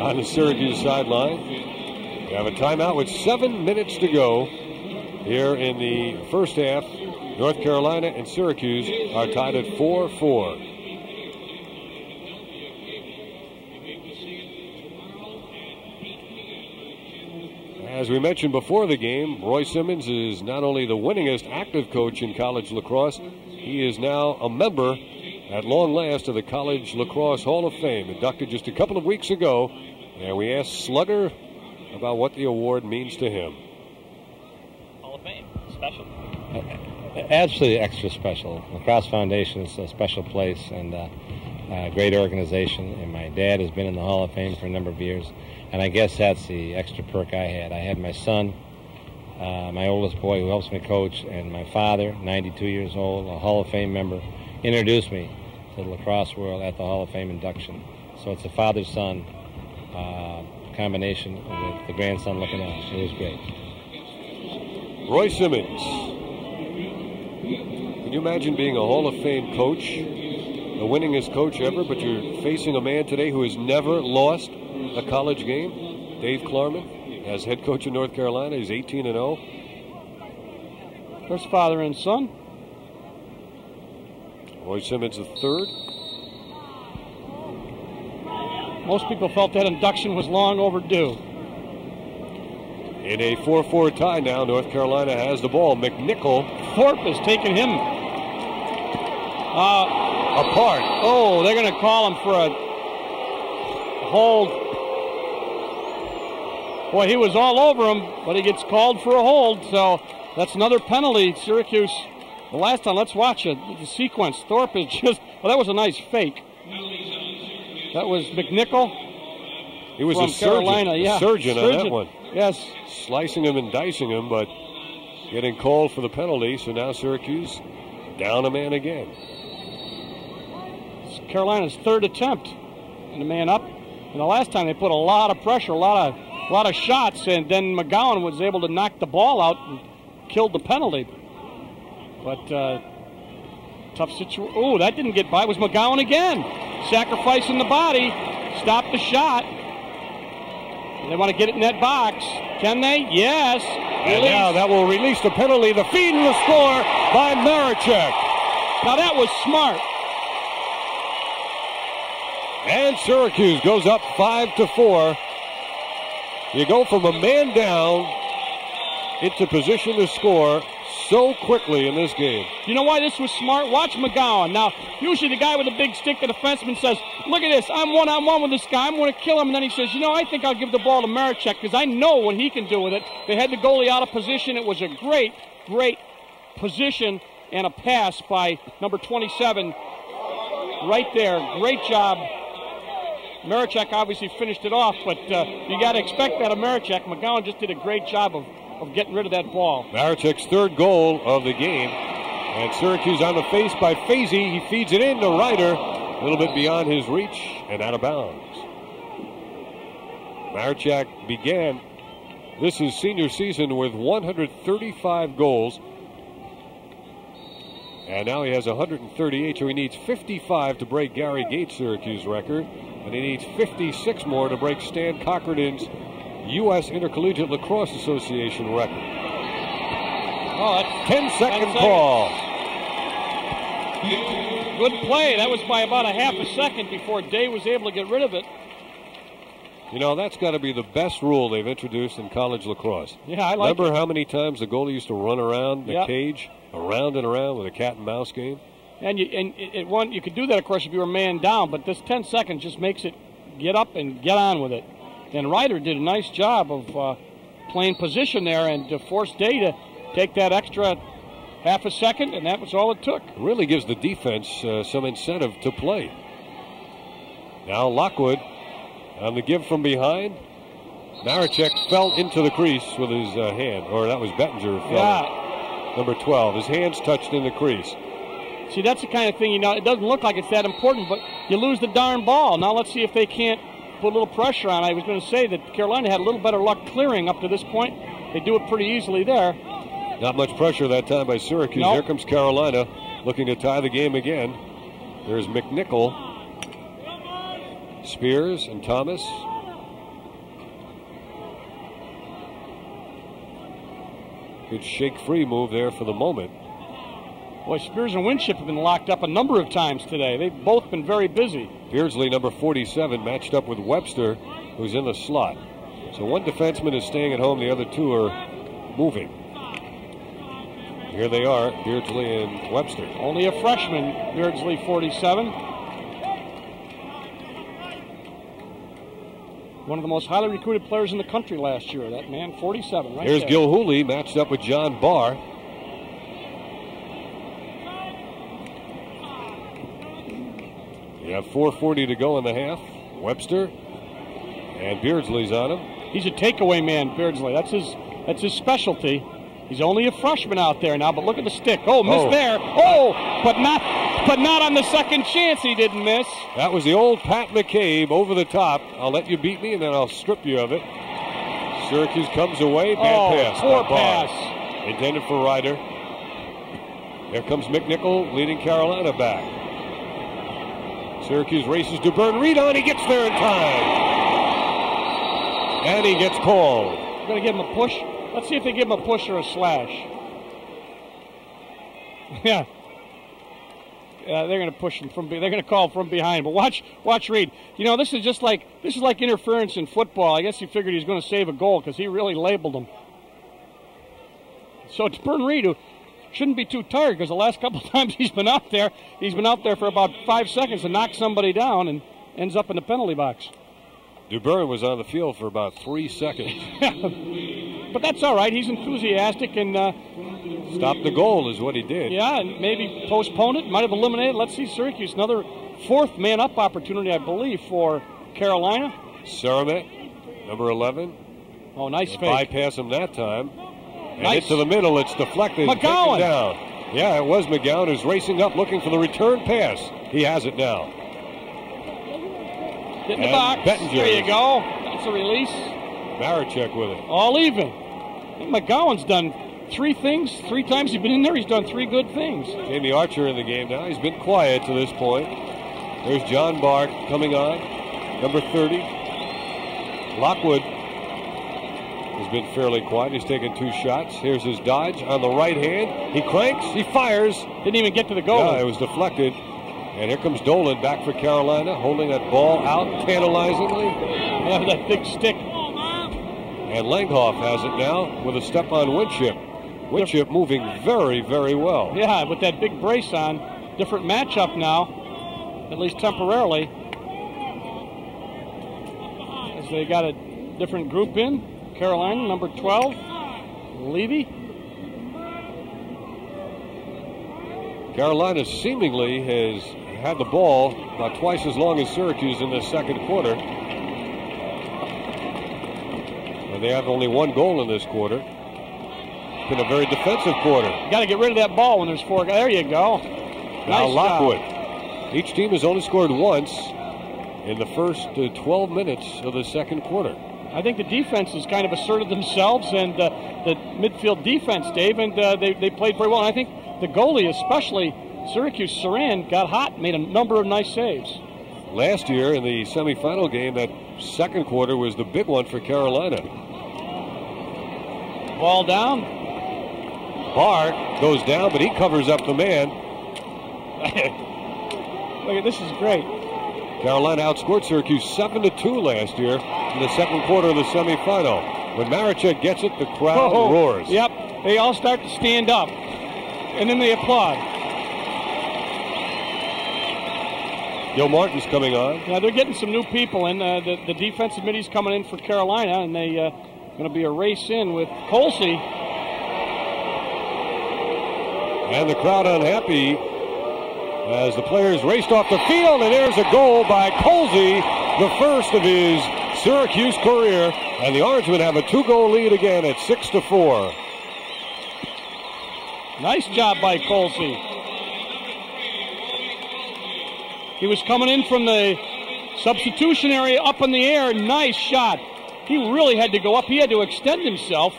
on the Syracuse sideline. We have a timeout with 7 minutes to go here in the first half. North Carolina and Syracuse are tied at 4-4. As we mentioned before the game, Roy Simmons is not only the winningest active coach in college lacrosse, he is now a member at long last of the College Lacrosse Hall of Fame, inducted just a couple of weeks ago, and we asked Slugger about what the award means to him. Hall of Fame, special. It adds to the extra special. Lacrosse Foundation is a special place and a great organization, and my dad has been in the Hall of Fame for a number of years, and I guess that's the extra perk I had. I had my son, my oldest boy who helps me coach, and my father, 92 years old, a Hall of Fame member, introduced me to the lacrosse world at the Hall of Fame induction. So it's a father-son combination with the grandson looking on. It was great. Roy Simmons. Can you imagine being a Hall of Fame coach, the winningest coach ever, but you're facing a man today who has never lost a college game? Dave Klarman, as head coach of North Carolina, he's 18-0. First father and son. Roy Simmons the third. Most people felt that induction was long overdue. In a 4-4 tie now, North Carolina has the ball. McNichol. Thorpe has taken him apart. Oh, they're going to call him for a hold. Boy, he was all over him, but he gets called for a hold. So that's another penalty. Syracuse. The last time, let's watch it, the sequence. Thorpe is just, well, that was a nice fake. That was McNichol. He was from a surgeon, Carolina. Yeah. A surgeon on that one. Yes. Slicing him and dicing him, but getting called for the penalty. So now Syracuse down a man again. It's Carolina's third attempt, and a man up. And the last time they put a lot of pressure, a lot of shots, and then McGowan was able to knock the ball out and killed the penalty. But tough situation. Oh, that didn't get by. It was McGowan again. Sacrificing the body. Stop the shot. They want to get it in that box. Can they? Yes. And now that will release the penalty. The feed and the score by Marechek. Now that was smart. And Syracuse goes up 5-4. You go from a man down into position to score so quickly in this game. You know why this was smart? Watch McGowan. Now, usually the guy with the big stick, the defenseman says, look at this, I'm one-on-one with this guy, I'm going to kill him. And then he says, you know, I think I'll give the ball to Marechek because I know what he can do with it. They had the goalie out of position. It was a great, great position and a pass by number 27 right there. Great job. Marechek obviously finished it off, but you got to expect that of Marechek. McGowan just did a great job of getting rid of that ball. Marechek's third goal of the game. And Syracuse on the face by Fazey. He feeds it in to Ryder. A little bit beyond his reach and out of bounds. Marechek began this his senior season with 135 goals. And now he has 138, so he needs 55 to break Gary Gates' Syracuse record. And he needs 56 more to break Stan Cochran's U.S. Intercollegiate Lacrosse Association record. Oh, that's 10-second call. Good play. That was by about a half a second before Day was able to get rid of it. You know, that's got to be the best rule they've introduced in college lacrosse. Yeah, I like it. Remember how many times the goalie used to run around the cage, around and around with a cat and mouse game? And you could do that, of course, if you were man down, but this 10 seconds just makes it get up and get on with it. And Ryder did a nice job of playing position there and to force Day to take that extra half a second, and that was all it took. It really gives the defense some incentive to play. Now Lockwood on the give from behind. Marechek fell into the crease with his hand, or that was Bettinger. Yeah. Number 12. His hands touched in the crease. See, that's the kind of thing, you know, it doesn't look like it's that important, but you lose the darn ball. Now let's see if they can't put a little pressure on. I was going to say that Carolina had a little better luck clearing up to this point. They do it pretty easily there. Not much pressure that time by Syracuse. Nope. Here comes Carolina looking to tie the game again. There's McNichol, Speirs, and Thomas. Good shake-free move there for the moment. Boy, Speirs and Winship have been locked up a number of times today. They've both been very busy. Beardsley, number 47, matched up with Webster, who's in the slot. So one defenseman is staying at home. The other two are moving. Here they are, Beardsley and Webster. Only a freshman, Beardsley, 47. One of the most highly recruited players in the country last year. That man, 47, right there. Here's Gil Hooley, matched up with John Barr. You have 4:40 to go in the half. Webster and Beardsley's on him. He's a takeaway man, Beardsley. That's his specialty. He's only a freshman out there now, but look at the stick. Oh, miss there. Oh, but not on the second chance. He didn't miss. That was the old Pat McCabe over the top. I'll let you beat me, and then I'll strip you of it. Syracuse comes away. Bad pass. Poor pass. Intended for Ryder. Here comes McNichol leading Carolina back. Syracuse races DeBurn Reed on. He gets there in time. And he gets called. We're going to give him a push. Let's see if they give him a push or a slash. Yeah. They're going to push him from behind. They're going to call from behind. But watch Reed. You know, this is like interference in football. I guess he figured he was going to save a goal because he really labeled him. So DeBurn Reed, who shouldn't be too tired because the last couple of times he's been out there for about 5 seconds to knock somebody down and ends up in the penalty box. DeBurn was on the field for about 3 seconds. But that's all right. He's enthusiastic and stopped the goal is what he did. Yeah, and maybe postponed it. Might have eliminated. Let's see Syracuse. Another fourth man up opportunity, I believe, for Carolina. Seremet, number 11. Oh, nice fake. Bypass him that time. And nice. Into the middle, it's deflected. McGowan. Down. Yeah, it was McGowan who's racing up looking for the return pass. He has it now. Get in the box. Bettinger. There you go. That's a release. Marechek with it. All even. I think McGowan's done three things. Three times he's been in there, he's done three good things. Jamie Archer in the game now. He's been quiet to this point. There's John Barr coming on, number 30. Lockwood. He's been fairly quiet. He's taken two shots. Here's his dodge on the right hand. He cranks. He fires. Didn't even get to the goal. Yeah, it was deflected. And here comes Dolan back for Carolina, holding that ball out tantalizingly. Yeah, that big stick. And Langhoff has it now with a step on Winship. Winship moving very, very well. Yeah, with that big brace on. Different matchup now, at least temporarily. As they got a different group in. Carolina, number 12, Levy. Carolina seemingly has had the ball about twice as long as Syracuse in the second quarter. And they have only one goal in this quarter. It's been a very defensive quarter. Got to get rid of that ball when there's four guys. There you go. Now nice Lockwood. Job. Each team has only scored once in the first 12 minutes of the second quarter. I think the defense has kind of asserted themselves, and the midfield defense, Dave, and they played very well. And I think the goalie, especially Syracuse Surran, got hot, made a number of nice saves. Last year in the semifinal game, that second quarter was the big one for Carolina. Ball down. Barr goes down, but he covers up the man. Look, this is great. Carolina outscored Syracuse 7-2 last year in the second quarter of the semifinal. When Marechek gets it, the crowd roars. Yep, they all start to stand up, and then they applaud. Gil Martin's coming on. Yeah, they're getting some new people, and the defensive middies coming in for Carolina, and they going to be a race in with Colsey. And the crowd unhappy. As the players raced off the field, and there's a goal by Colsey, the first of his Syracuse career, and the Orangemen have a two-goal lead again at 6-4. Nice job by Colsey. He was coming in from the substitution area up in the air. Nice shot. He really had to go up. He had to extend himself,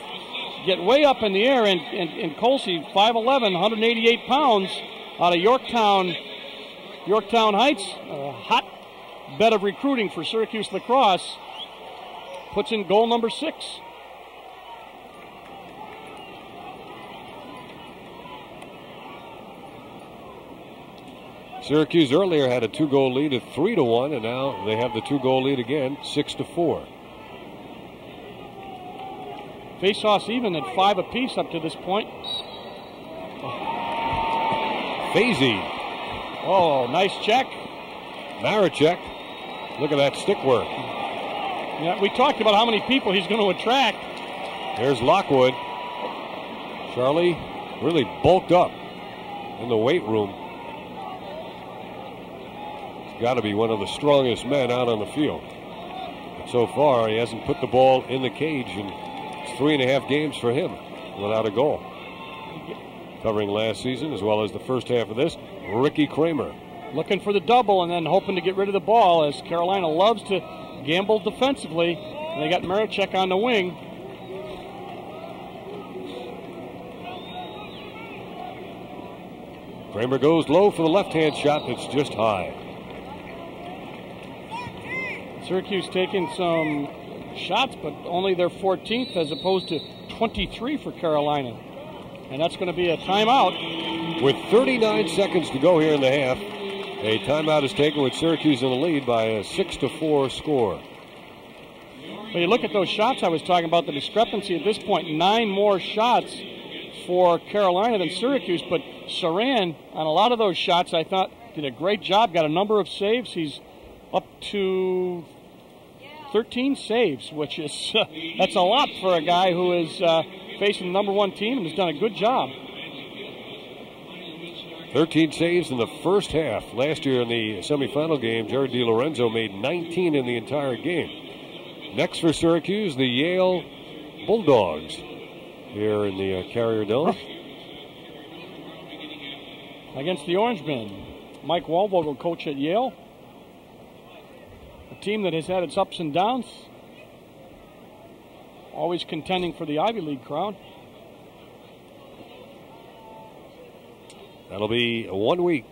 get way up in the air, and Colsey, 5'11", 188 pounds, out of Yorktown Heights, a hot bed of recruiting for Syracuse lacrosse, puts in goal number 6. Syracuse earlier had a two-goal lead at 3-1, and now they have the two-goal lead again, 6-4. Faceoffs even at 5 apiece up to this point. Fazey. Oh, nice check. Marechek. Look at that stick work. Yeah, we talked about how many people he's going to attract. There's Lockwood. Charlie really bulked up in the weight room. He's got to be one of the strongest men out on the field. But so far, he hasn't put the ball in the cage, and it's 3.5 games for him without a goal. Covering last season as well as the first half of this, Ricky Kramer. Looking for the double and then hoping to get rid of the ball, as Carolina loves to gamble defensively. And they got Marechek on the wing. Kramer goes low for the left-hand shot that's just high. Syracuse taking some shots, but only their 14th as opposed to 23 for Carolina. And that's going to be a timeout. With 39 seconds to go here in the half, a timeout is taken with Syracuse in the lead by a 6-4 score. When you look at those shots I was talking about, the discrepancy at this point, 9 more shots for Carolina than Syracuse, but Surran on a lot of those shots I thought did a great job, got a number of saves. He's up to 13 saves, which is that's a lot for a guy who is facing the number 1 team and has done a good job. 13 saves in the first half. Last year in the semifinal game, Jared DiLorenzo made 19 in the entire game. Next for Syracuse, the Yale Bulldogs here in the Carrier Dome. Against the Orangemen. Mike Walvogel, coach at Yale. A team that has had its ups and downs. Always contending for the Ivy League crown. That'll be 1 week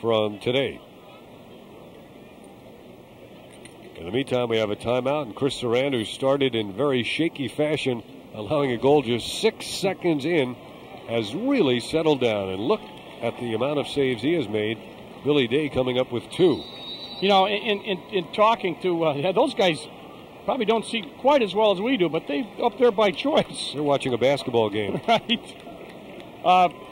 from today. In the meantime, we have a timeout, and Chris Surran, who started in very shaky fashion, allowing a goal just 6 seconds in, has really settled down. And look at the amount of saves he has made. Billy Day coming up with 2. You know, in talking to those guys, probably don't see quite as well as we do, but they're up there by choice. They're watching a basketball game. Right.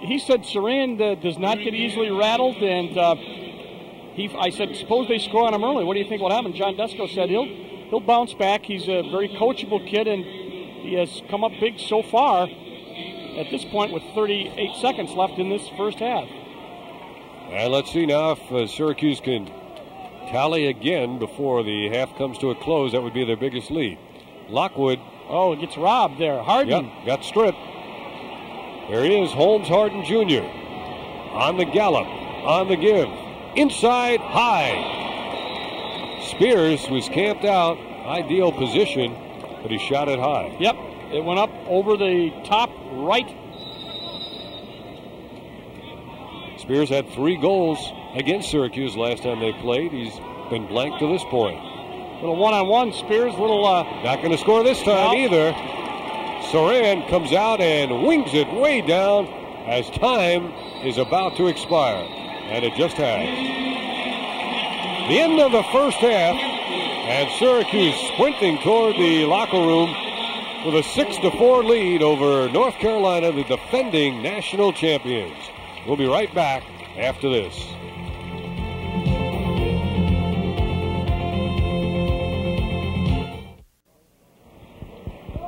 He said Surran does not get easily rattled, and I said, suppose they score on him early. What do you think will happen? John Desko said he'll bounce back. He's a very coachable kid, and he has come up big so far at this point with 38 seconds left in this first half. And let's see now if Syracuse can tally again before the half comes to a close. That would be their biggest lead. Lockwood. Oh, gets robbed there. Harden. Yep, got stripped. There he is, Holmes Harden Jr. On the gallop, on the give. Inside, high. Speirs was camped out, ideal position, but he shot it high. Yep, it went up over the top right. Speirs had 3 goals against Syracuse last time they played. He's been blank to this point. Little one-on-one, Speirs, little... Not going to score this time either. Surran comes out and wings it way down as time is about to expire. And it just has. The end of the first half, and Syracuse sprinting toward the locker room with a 6-4 lead over North Carolina, the defending national champions. We'll be right back after this.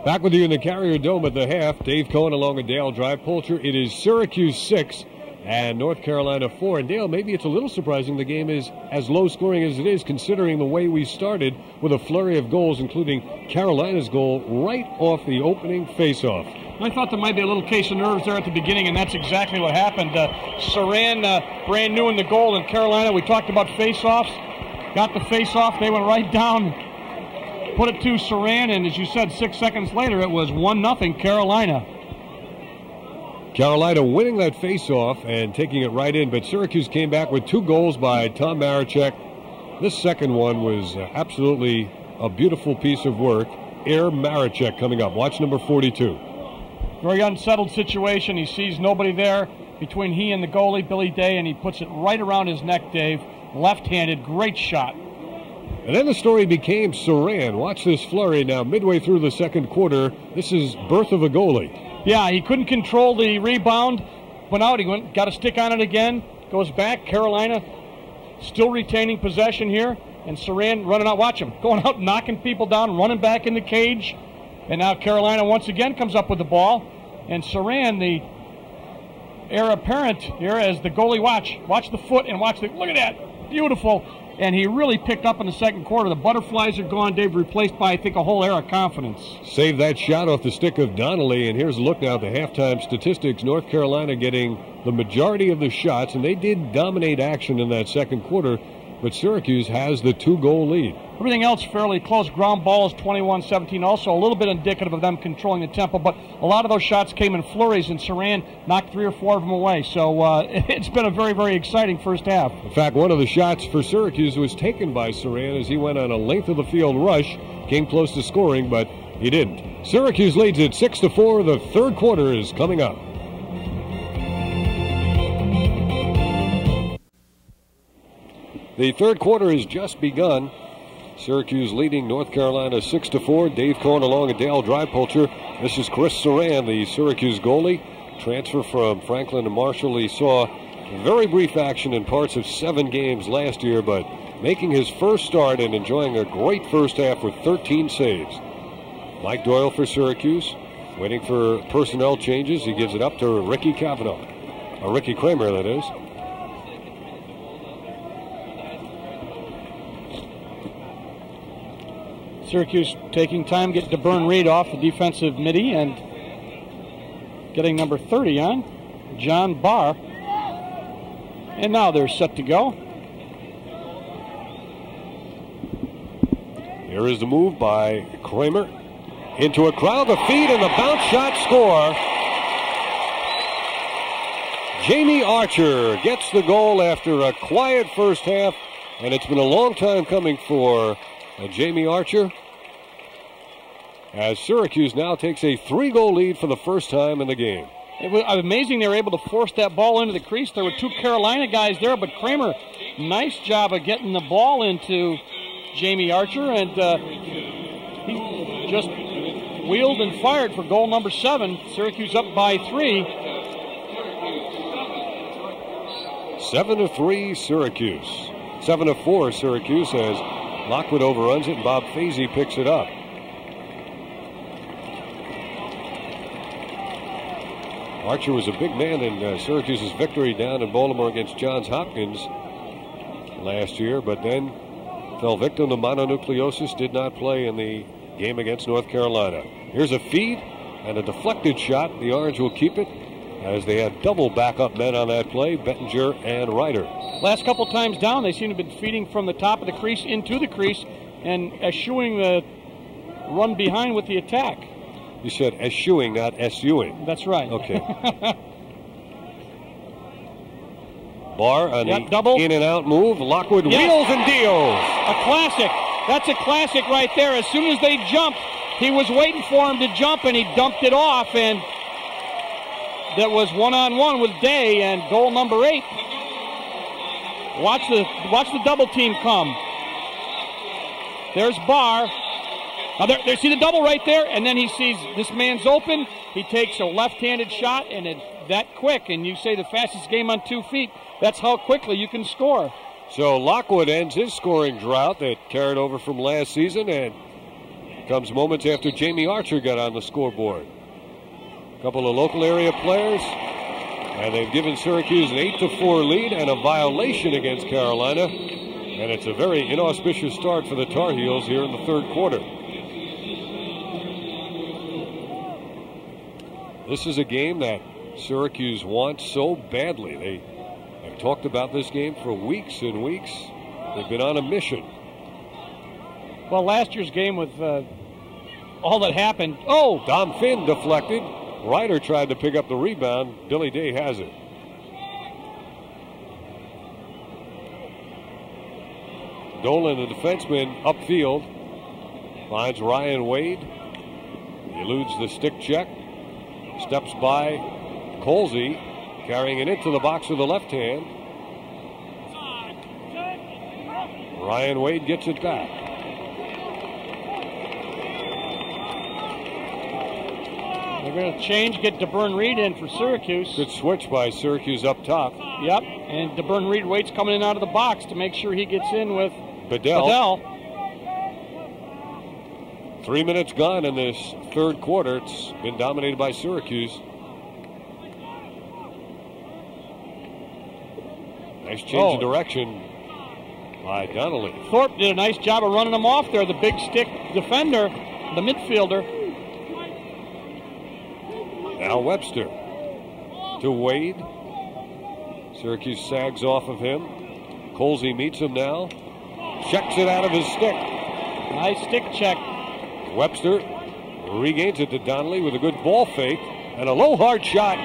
Back with you in the Carrier Dome at the half. Dave Cohen along with Dale Drypolcher. It is Syracuse 6, and North Carolina 4. And Dale, maybe it's a little surprising the game is as low scoring as it is, considering the way we started with a flurry of goals, including Carolina's goal right off the opening faceoff. I thought there might be a little case of nerves there at the beginning, and that's exactly what happened. Surran, brand new in the goal in Carolina. We talked about faceoffs. Got the faceoff. They went right down, put it to Surran, and as you said, 6 seconds later, it was 1-0 Carolina. Carolina winning that faceoff and taking it right in, but Syracuse came back with two goals by Tom Marechek. This second one was absolutely a beautiful piece of work. Air Marechek coming up. Watch number 42. Very unsettled situation. He sees nobody there between he and the goalie, Billy Day, and he puts it right around his neck, Dave. Left-handed. Great shot. And then the story became Surran. Watch this flurry now midway through the second quarter. This is birth of a goalie. Yeah, he couldn't control the rebound. Went out, he went, got a stick on it again. Goes back, Carolina still retaining possession here. And Surran running out, watch him, going out, knocking people down, running back in the cage. And now Carolina once again comes up with the ball. And Surran, the heir apparent here as the goalie, watch the foot and watch the, look at that, beautiful. And he really picked up in the second quarter. The butterflies are gone, Dave, replaced by, I think, a whole era of confidence. Save that shot off the stick of Donnelly, and here's a look now at the halftime statistics. North Carolina getting the majority of the shots, and they did dominate action in that second quarter, but Syracuse has the two-goal lead. Everything else fairly close. Ground balls, 21-17, also a little bit indicative of them controlling the tempo, but a lot of those shots came in flurries, and Surran knocked 3 or 4 of them away. So it's been a very, very exciting first half. In fact, one of the shots for Syracuse was taken by Surran as he went on a length-of-the-field rush, came close to scoring, but he didn't. Syracuse leads at 6-4. The third quarter is coming up. The third quarter has just begun. Syracuse leading North Carolina 6-4. Dave Cohen along with Dale Drypolcher. This is Chris Surran, the Syracuse goalie. Transfer from Franklin and Marshall. He saw very brief action in parts of 7 games last year, but making his first start and enjoying a great first half with 13 saves. Mike Doyle for Syracuse. Waiting for personnel changes. He gives it up to Ricky Kavanaugh. Or Ricky Kramer, that is. Syracuse taking time, get DeBurn Reed off the defensive midi and getting number 30 on, John Barr. And now they're set to go. Here is the move by Kramer. Into a crowd, the feed, and the bounce shot score. Jamie Archer gets the goal after a quiet first half, and it's been a long time coming for Jamie Archer, as Syracuse now takes a 3-goal lead for the first time in the game. It was amazing they were able to force that ball into the crease. There were two Carolina guys there, but Kramer, nice job of getting the ball into Jamie Archer, and he just wheeled and fired for goal number 7. Syracuse up by 3. 7-3 Syracuse. 7-4 Syracuse as Lockwood overruns it, and Bob Fazey picks it up. Archer was a big man in Syracuse's victory down in Baltimore against Johns Hopkins last year, but then fell victim to mononucleosis, did not play in the game against North Carolina. Here's a feed and a deflected shot. The Orange will keep it as they had double backup men on that play, Bettinger and Ryder. Last couple times down, they seem to have been feeding from the top of the crease into the crease and eschewing the run behind with the attack. You said eschewing, not eschewing. That's right. Okay. Barr on double in and out move. Lockwood wheels and deals. A classic. That's a classic right there. As soon as they jumped, he was waiting for him to jump, and he dumped it off. And that was one-on-one with Day and goal number 8. Watch the double team come. There's Barr. Now they see the double right there, and then he sees this man's open. He takes a left-handed shot, and it's that quick. And you say the fastest game on 2 feet. That's how quickly you can score. So Lockwood ends his scoring drought that carried over from last season, and comes moments after Jamie Archer got on the scoreboard. A couple of local area players. And they've given Syracuse an 8-4 lead and a violation against Carolina. And it's a very inauspicious start for the Tar Heels here in the third quarter. This is a game that Syracuse wants so badly. They have talked about this game for weeks and weeks. They've been on a mission. Well, last year's game with all that happened. Oh, Dom Finn deflected. Ryder tried to pick up the rebound. Billy Day has it. Dolan, the defenseman, upfield. Finds Ryan Wade. He eludes the stick check. Steps by Colsey, carrying it into the box with the left hand. Ryan Wade gets it back. They're going to change, get DeBurn Reed in for Syracuse. Good switch by Syracuse up top. Yep, and DeBurn Reed waits coming in out of the box to make sure he gets in with Bedell. 3 minutes gone in this third quarter. It's been dominated by Syracuse. Nice change of direction by Donnelly. Thorpe did a nice job of running him off there, the big stick defender, the midfielder. Now Webster to Wade. Syracuse sags off of him. Colsey meets him now. Checks it out of his stick. Nice stick check. Webster regains it to Donnelly with a good ball fake and a low hard shot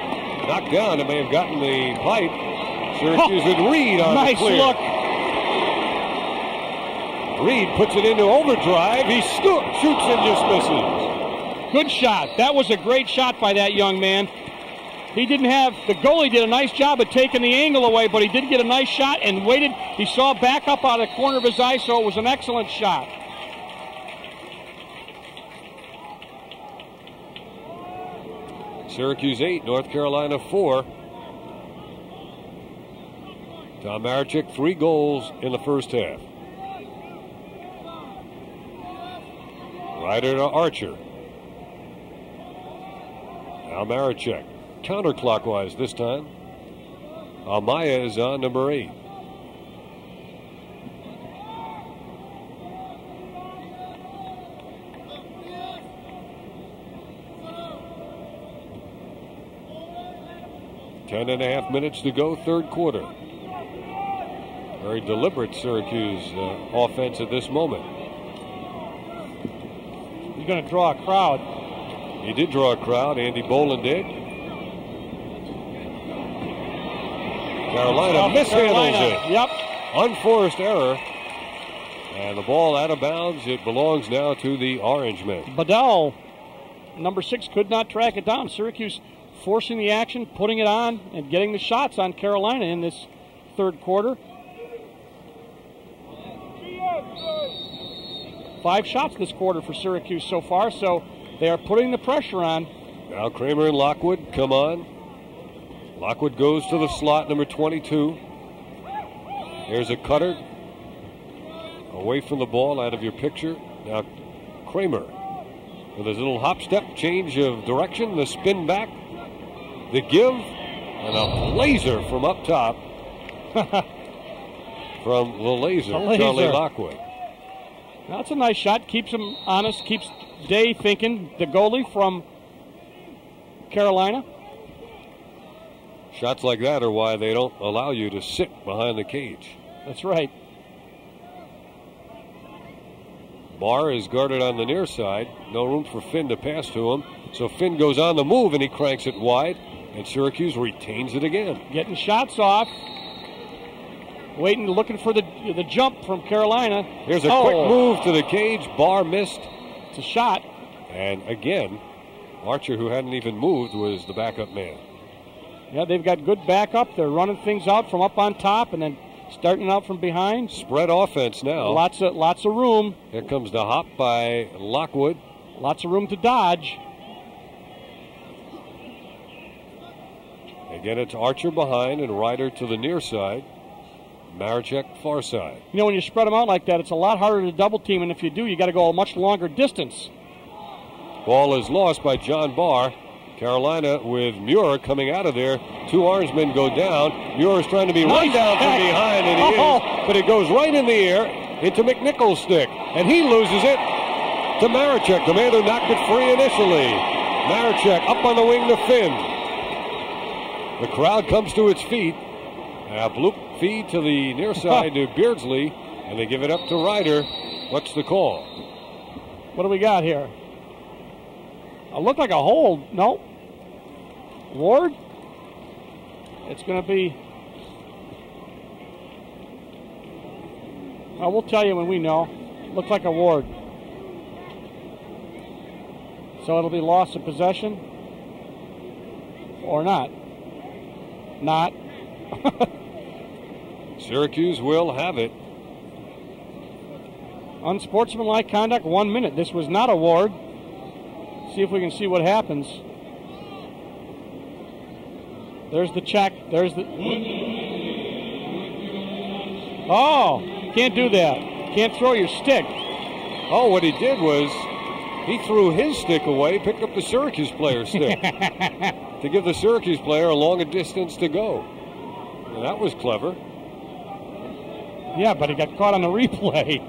knocked down. It may have gotten the pipe. Syracuse with Reed on the clear. Nice look. Reed puts it into overdrive. He shoots and just misses. Good shot. That was a great shot by that young man. He didn't have, the goalie did a nice job of taking the angle away, but he did get a nice shot and waited. He saw back up out of the corner of his eye, so it was an excellent shot. Syracuse 8, North Carolina 4. Tom Marechek, 3 goals in the first half. Ryder to Archer. Now Marechek, counterclockwise this time. Amaya is on, number 8. Ten and a half minutes to go, third quarter. Very deliberate Syracuse offense at this moment. He's going to draw a crowd. He did draw a crowd. Andy Boland did. Carolina mishandles it. Yep. Unforced error. And the ball out of bounds. It belongs now to the Orange men. Bedell, number 6, could not track it down. Syracuse forcing the action, putting it on, and getting the shots on Carolina in this third quarter. 5 shots this quarter for Syracuse so far, so they are putting the pressure on. Now Kramer and Lockwood come on. Lockwood goes to the slot, number 22. There's a cutter away from the ball, out of your picture. Now Kramer with his little hop step, change of direction, the spin back, the give, and a laser from up top from the laser. Charlie Lockwood. That's a nice shot. Keeps him honest. Keeps Day thinking, the goalie from Carolina. Shots like that are why they don't allow you to sit behind the cage. That's right. Barr is guarded on the near side. No room for Finn to pass to him. So Finn goes on the move, and he cranks it wide. And Syracuse retains it again. Getting shots off. Waiting, looking for the jump from Carolina. Here's a quick move to the cage. Barr missed. It's a shot. And again, Archer, who hadn't even moved, was the backup man. Yeah, they've got good backup. They're running things out from up on top and then starting out from behind. Spread offense now. Lots of room. Here comes the hop by Lockwood. Lots of room to dodge. Again, it's Archer behind and Ryder to the near side. Marechek far side. You know, when you spread them out like that, it's a lot harder to double team, and if you do, you got to go a much longer distance. Ball is lost by John Barr. Carolina with Muir coming out of there. Two Orangemen go down. Muir is trying to be right down from behind, and he is, but it goes right in the air into McNichol's stick, and he loses it to Marechek. The man who knocked it free initially. Marechek up on the wing to Finn. The crowd comes to its feet. Now bloop feed to the near side to Beardsley, and they give it up to Ryder. What's the call? What do we got here? It looked like a hold. No. Ward? It's going to be... I will tell you when we know. Looks like a Ward. So it'll be loss of possession? Or not. Not. Syracuse will have it. Unsportsmanlike conduct, 1 minute. This was not a Ward. See if we can see what happens. There's the check. There's the... Oh, can't do that. Can't throw your stick. Oh, what he did was he threw his stick away, picked up the Syracuse player's stick to give the Syracuse player a longer distance to go. And that was clever. Yeah, but he got caught on the replay.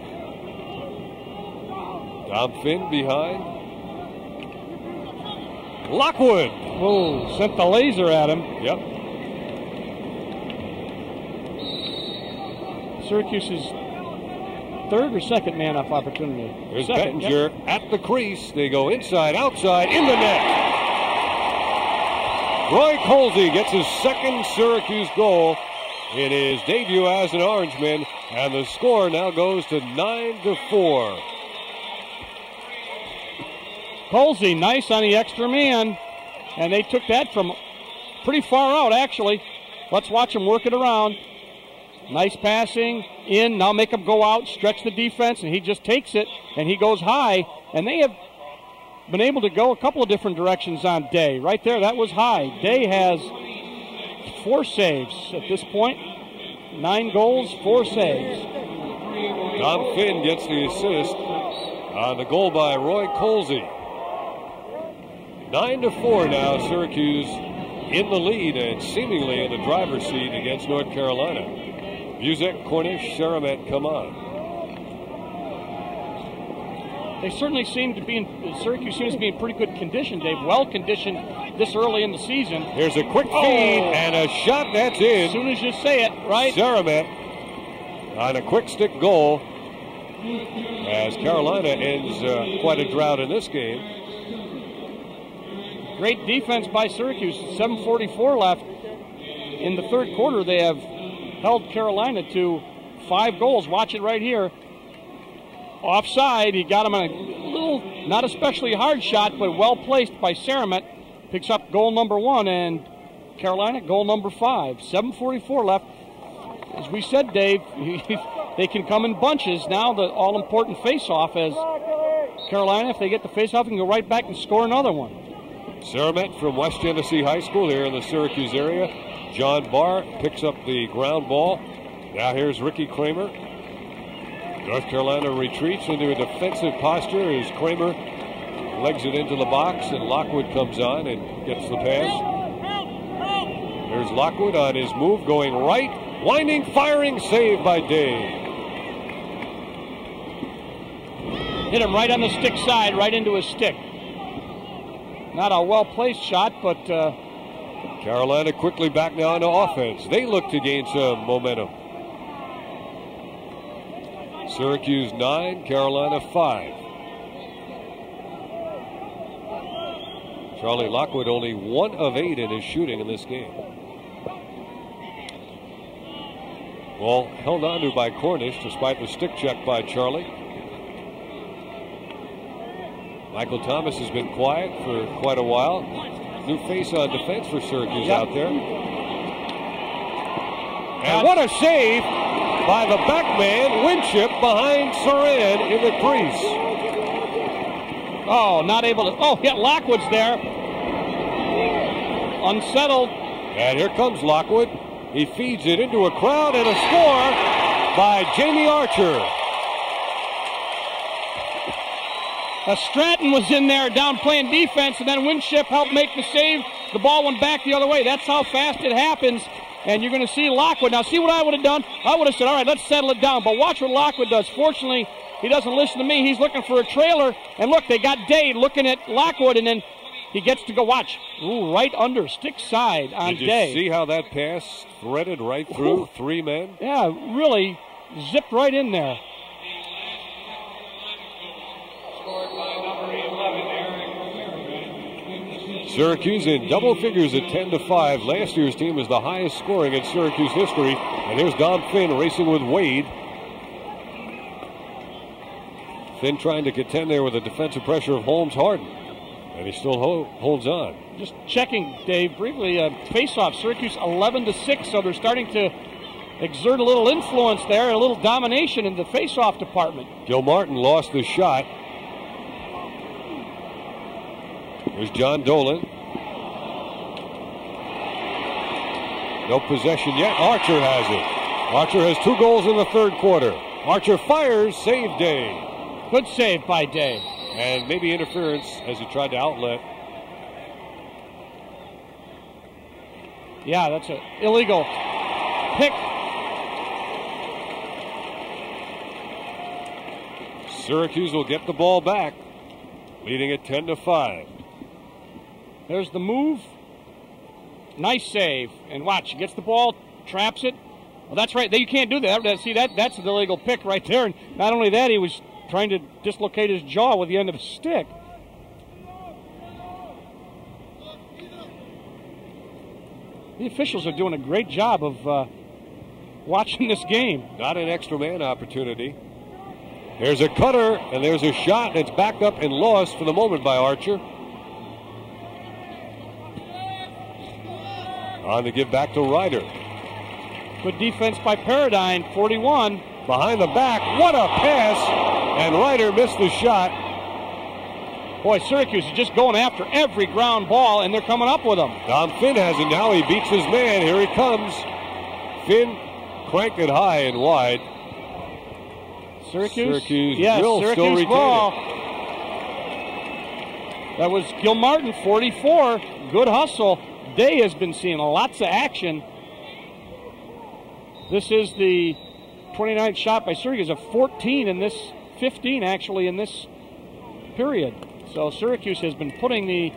Dom Finn behind. Lockwood. Oh, sent the laser at him. Yep. Syracuse's third or second man off opportunity. There's Bettinger at the crease. They go inside, outside, in the net. Roy Colsey gets his second Syracuse goal in his debut as an Orangeman, and the score now goes to 9-4. Colsey, nice on the extra man, and they took that from pretty far out, actually. Let's watch him work it around. Nice passing in. Now make him go out, stretch the defense, and he just takes it, and he goes high. And they have been able to go a couple of different directions on Day. Right there, that was high. Day has 4 saves at this point. 9 goals, 4 saves. Dom Finn gets the assist on the goal by Roy Colsey. 9-4 now, Syracuse in the lead and seemingly in the driver's seat against North Carolina. Buzek, Cornish, Seremet come on. They certainly seem to be in, Syracuse seems to be in pretty good condition, Dave. Well conditioned this early in the season. Here's a quick feed and a shot that's in. As soon as you say it, right? Seremet on a quick stick goal as Carolina ends quite a drought in this game. Great defense by Syracuse. 7:44 left in the third quarter. They have held Carolina to 5 goals. Watch it right here. Offside. He got him on a little, not especially hard shot, but well placed by Seremet. Picks up goal number 1, and Carolina goal number 5. 7:44 left. As we said, Dave, they can come in bunches. Now the all-important face-off as Carolina, if they get the face-off, can go right back and score another one. Seremet from West Genesee High School here in the Syracuse area. John Barr picks up the ground ball. Now here's Ricky Kramer. North Carolina retreats into a defensive posture as Kramer legs it into the box, and Lockwood comes on and gets the pass. There's Lockwood on his move, going right, winding, firing, save by Day. Hit him right on the stick side, right into his stick. Not a well-placed shot, but... Carolina quickly back now into offense. They look to gain some momentum. Syracuse 9, Carolina 5. Charlie Lockwood only 1 of 8 in his shooting in this game. Well, held on to by Cornish despite the stick check by Charlie. Michael Thomas has been quiet for quite a while. New face on defense for Syracuse out there. And what a save by the back man, Winship, behind Surran in the crease. Oh, not able to. Oh, yeah, Lockwood's there. Unsettled. And here comes Lockwood. He feeds it into a crowd, and a score by Jamie Archer. Stratton was in there down playing defense, and then Winship helped make the save. The ball went back the other way. That's how fast it happens. And you're going to see Lockwood. Now, see what I would have done? I would have said, all right, let's settle it down. But watch what Lockwood does. Fortunately, he doesn't listen to me. He's looking for a trailer. And look, they got Day looking at Lockwood, and then he gets to go watch. Ooh, right under, stick side on Day. Did you see how that pass threaded right through three men? Yeah, really zipped right in there. Syracuse in double figures at 10-5. Last year's team is the highest scoring in Syracuse history. And here's Dom Finn racing with Wade. Finn trying to contend there with the defensive pressure of Holmes Harden. And he still holds on. Just checking, Dave, briefly, face-off. Syracuse 11-6, so they're starting to exert a little influence there, a little domination in the face-off department. Gil Martin lost the shot. Here's John Dolan. No possession yet. Archer has it. Archer has two goals in the third quarter. Archer fires, save Day. Good save by Day. And maybe interference as he tried to outlet. Yeah, that's an illegal pick. Syracuse will get the ball back, leading at 10-5. There's the move. Nice save. And watch, he gets the ball, traps it. Well, that's right. You can't do that. See, that's an illegal pick right there. And not only that, he was trying to dislocate his jaw with the end of his stick. The officials are doing a great job of watching this game. Not an extra man opportunity. There's a cutter, and there's a shot, and it's backed up and lost for the moment by Archer. On the give back to Ryder. Good defense by Paradine, 41. Behind the back, what a pass, and Ryder missed the shot. Boy, Syracuse is just going after every ground ball, and they're coming up with them. Dom Finn has it now. He beats his man. Here he comes. Finn cranked it high and wide. Syracuse yes, will Syracuse still retain ball. It. That was Gil Martin, 44. Good hustle. Day has been seeing lots of action. This is the 29th shot by Syracuse, a 14 in this, 15 actually in this period. So Syracuse has been putting the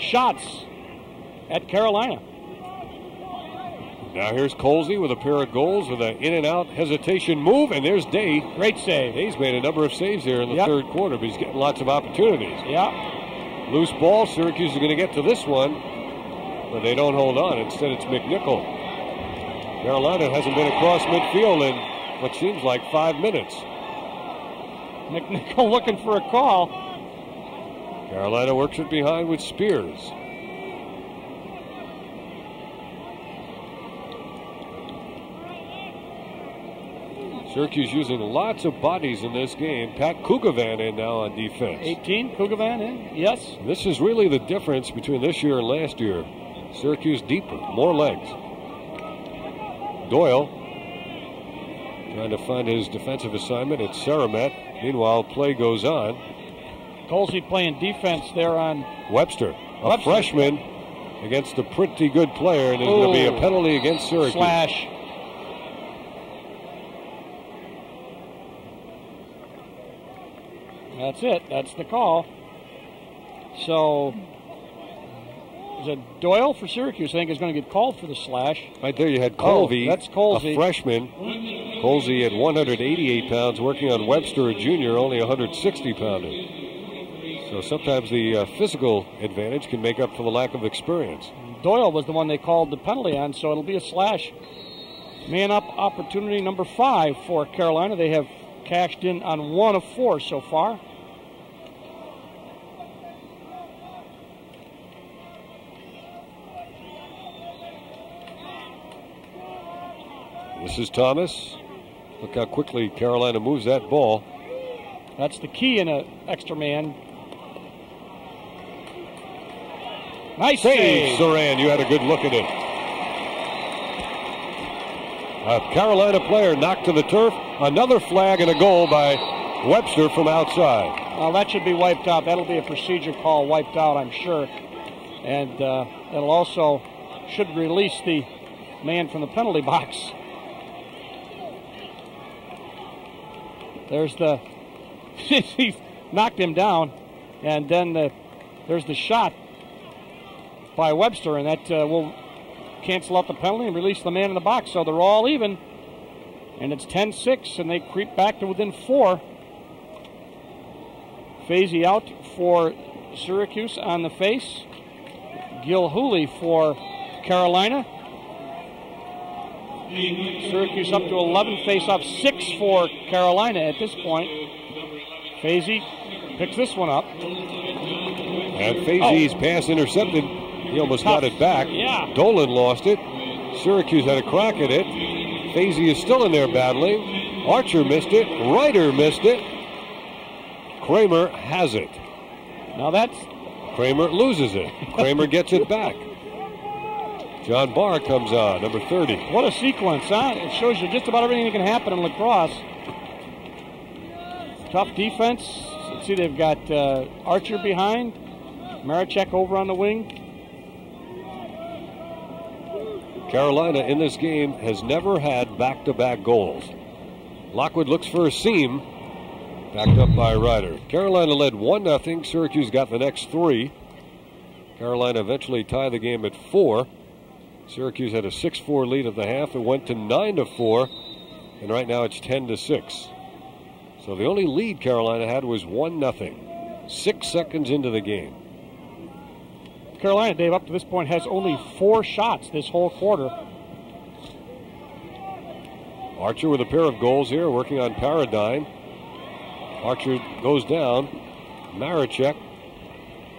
shots at Carolina. Now here's Colsey with a pair of goals with an in-and-out hesitation move, and there's Day. Great save. Day's made a number of saves here in the third quarter, but he's getting lots of opportunities. Yeah. Loose ball. Syracuse is going to get to this one, but they don't hold on. Instead, it's McNichol. Carolina hasn't been across midfield in what seems like 5 minutes. McNichol looking for a call. Carolina works it behind with Speirs. Syracuse using lots of bodies in this game. Pat Kugavan in now on defense. 18, Kugavan in, yes. This is really the difference between this year and last year. Syracuse deeper, more legs. Doyle trying to find his defensive assignment at Seremet. Meanwhile, play goes on. Colsey playing defense there on Webster, a freshman against a pretty good player, and there's going to be a penalty against Syracuse. Slash. That's it. That's the call. So, is it Doyle for Syracuse? I think is going to get called for the slash. Right there, you had Colsey. That's Colsey, a freshman. Colsey at 188 pounds, working on Webster, a junior, only 160 pounder. So sometimes the physical advantage can make up for the lack of experience. Doyle was the one they called the penalty on, so it'll be a slash. Man up opportunity number 5 for Carolina. They have cashed in on 1 of 4 so far. This is Thomas. Look how quickly Carolina moves that ball. That's the key in an extra man. Nice save, Surran. You had a good look at it. A Carolina player knocked to the turf. Another flag and a goal by Webster from outside. Well, that should be wiped out. That'll be a procedure call wiped out, I'm sure. And it'll also should release the man from the penalty box. There's the... he's knocked him down. And then there's the shot by Webster. And that will cancel out the penalty and release the man in the box. So they're all even. And it's 10-6, and they creep back to within 4. Fazey out for Syracuse on the face. Gil Hooley for Carolina. Syracuse up to 11, face-off 6 for Carolina at this point. Fazey picks this one up. And Fazey's pass intercepted. He almost got it back. Yeah. Dolan lost it. Syracuse had a crack at it. Fazey is still in there battling. Archer missed it. Ryder missed it. Kramer has it. Now that's... Kramer loses it. Kramer gets it back. John Barr comes on, number 30. What a sequence, huh? It shows you just about everything that can happen in lacrosse. Tough defense. Let's see, they've got Archer behind. Marechek over on the wing. Carolina in this game has never had back-to-back goals. Lockwood looks for a seam. Backed up by Ryder. Carolina led 1-0. Syracuse got the next 3. Carolina eventually tied the game at 4. Syracuse had a 6-4 lead at the half. It went to 9-4. And right now it's 10-6. So the only lead Carolina had was 1-0. 6 seconds into the game. Carolina, Dave, up to this point has only 4 shots this whole quarter. Archer with a pair of goals here, working on Paradigm. Archer goes down. Marechek.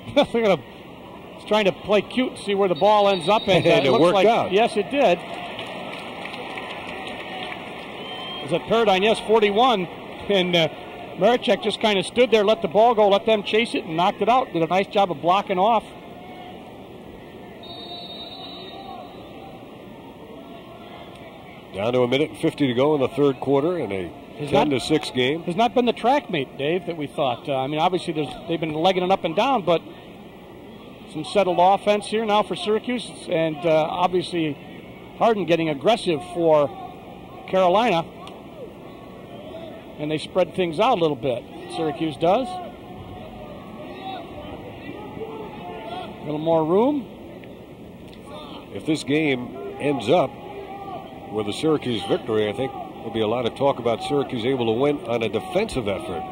He's trying to play cute and see where the ball ends up. And it worked out. Yes, it did. It was at Paradigm, yes, 41. And Marechek just kind of stood there, let the ball go, let them chase it, and knocked it out. Did a nice job of blocking off. Down to 1:50 to go in the third quarter in a 10-6 game. There's not been the track meet, Dave, that we thought. I mean, obviously they've been legging it up and down, but some settled offense here now for Syracuse, and obviously Harden getting aggressive for Carolina, and they spread things out a little bit. Syracuse does. A little more room. If this game ends up with a Syracuse victory, I think there'll be a lot of talk about Syracuse able to win on a defensive effort.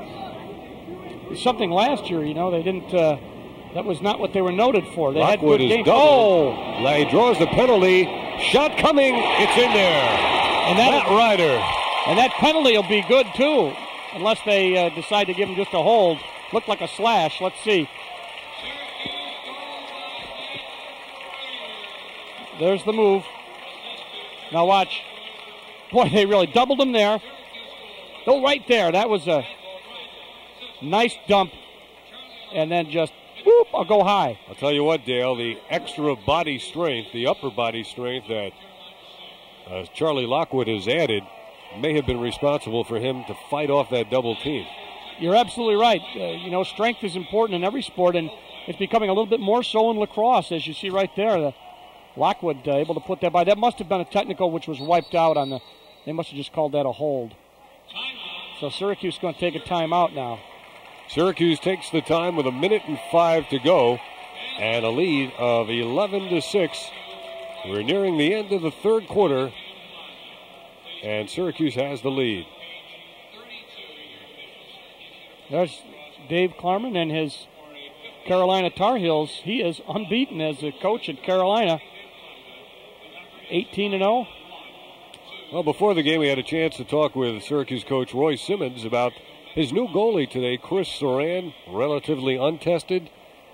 Something last year, you know, they didn't, that was not what they were noted for. They Lockwood had good is doubled. Oh! He draws the penalty. Shot coming. It's in there. And Matt Ryder. And that penalty will be good, too, unless they decide to give him just a hold. Looked like a slash. Let's see. There's the move. Now watch. Boy, they really doubled him there. Oh, right there. That was a nice dump. And then just, whoop, I'll go high. I'll tell you what, Dale, the extra body strength, the upper body strength that Charlie Lockwood has added may have been responsible for him to fight off that double team. You're absolutely right. You know, strength is important in every sport, and it's becoming a little bit more so in lacrosse, as you see right there. Lockwood able to put that by. That must have been a technical, which was wiped out on the... They must have just called that a hold. So Syracuse is going to take a timeout now. Syracuse takes the time with 1:05 to go and a lead of 11-6. We're nearing the end of the third quarter, and Syracuse has the lead. There's Dave Klarman and his Carolina Tar Heels. He is unbeaten as a coach at Carolina. 18-0. Well, before the game, we had a chance to talk with Syracuse coach Roy Simmons about his new goalie today, Chris Surran, relatively untested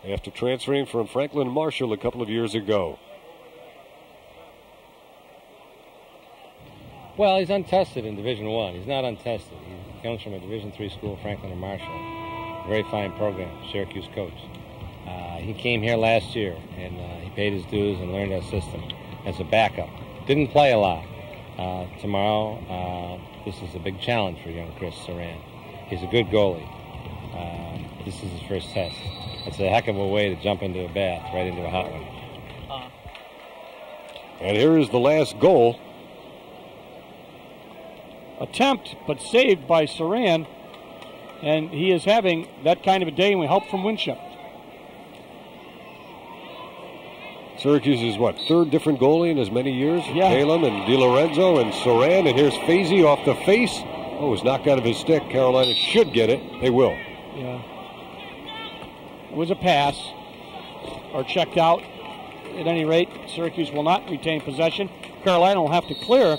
after transferring from Franklin Marshall a couple of years ago. Well, he's untested in Division I. He's not untested. He comes from a Division III school, Franklin and Marshall. Very fine program, Syracuse coach. He came here last year, and he paid his dues and learned our system as a backup. Didn't play a lot. Tomorrow, this is a big challenge for young Chris Surran. He's a good goalie. This is his first test. It's a heck of a way to jump into a bath, right into a hot one. And here is the last goal. Attempt, but saved by Surran. And he is having that kind of a day, and we help from Winship. Syracuse is what, third different goalie in as many years? Yeah. Kalem and DiLorenzo and Surran, and here's Fazey off the face. Oh, he's knocked out of his stick. Carolina should get it. They will. Yeah. It was a pass, or checked out. At any rate, Syracuse will not retain possession. Carolina will have to clear.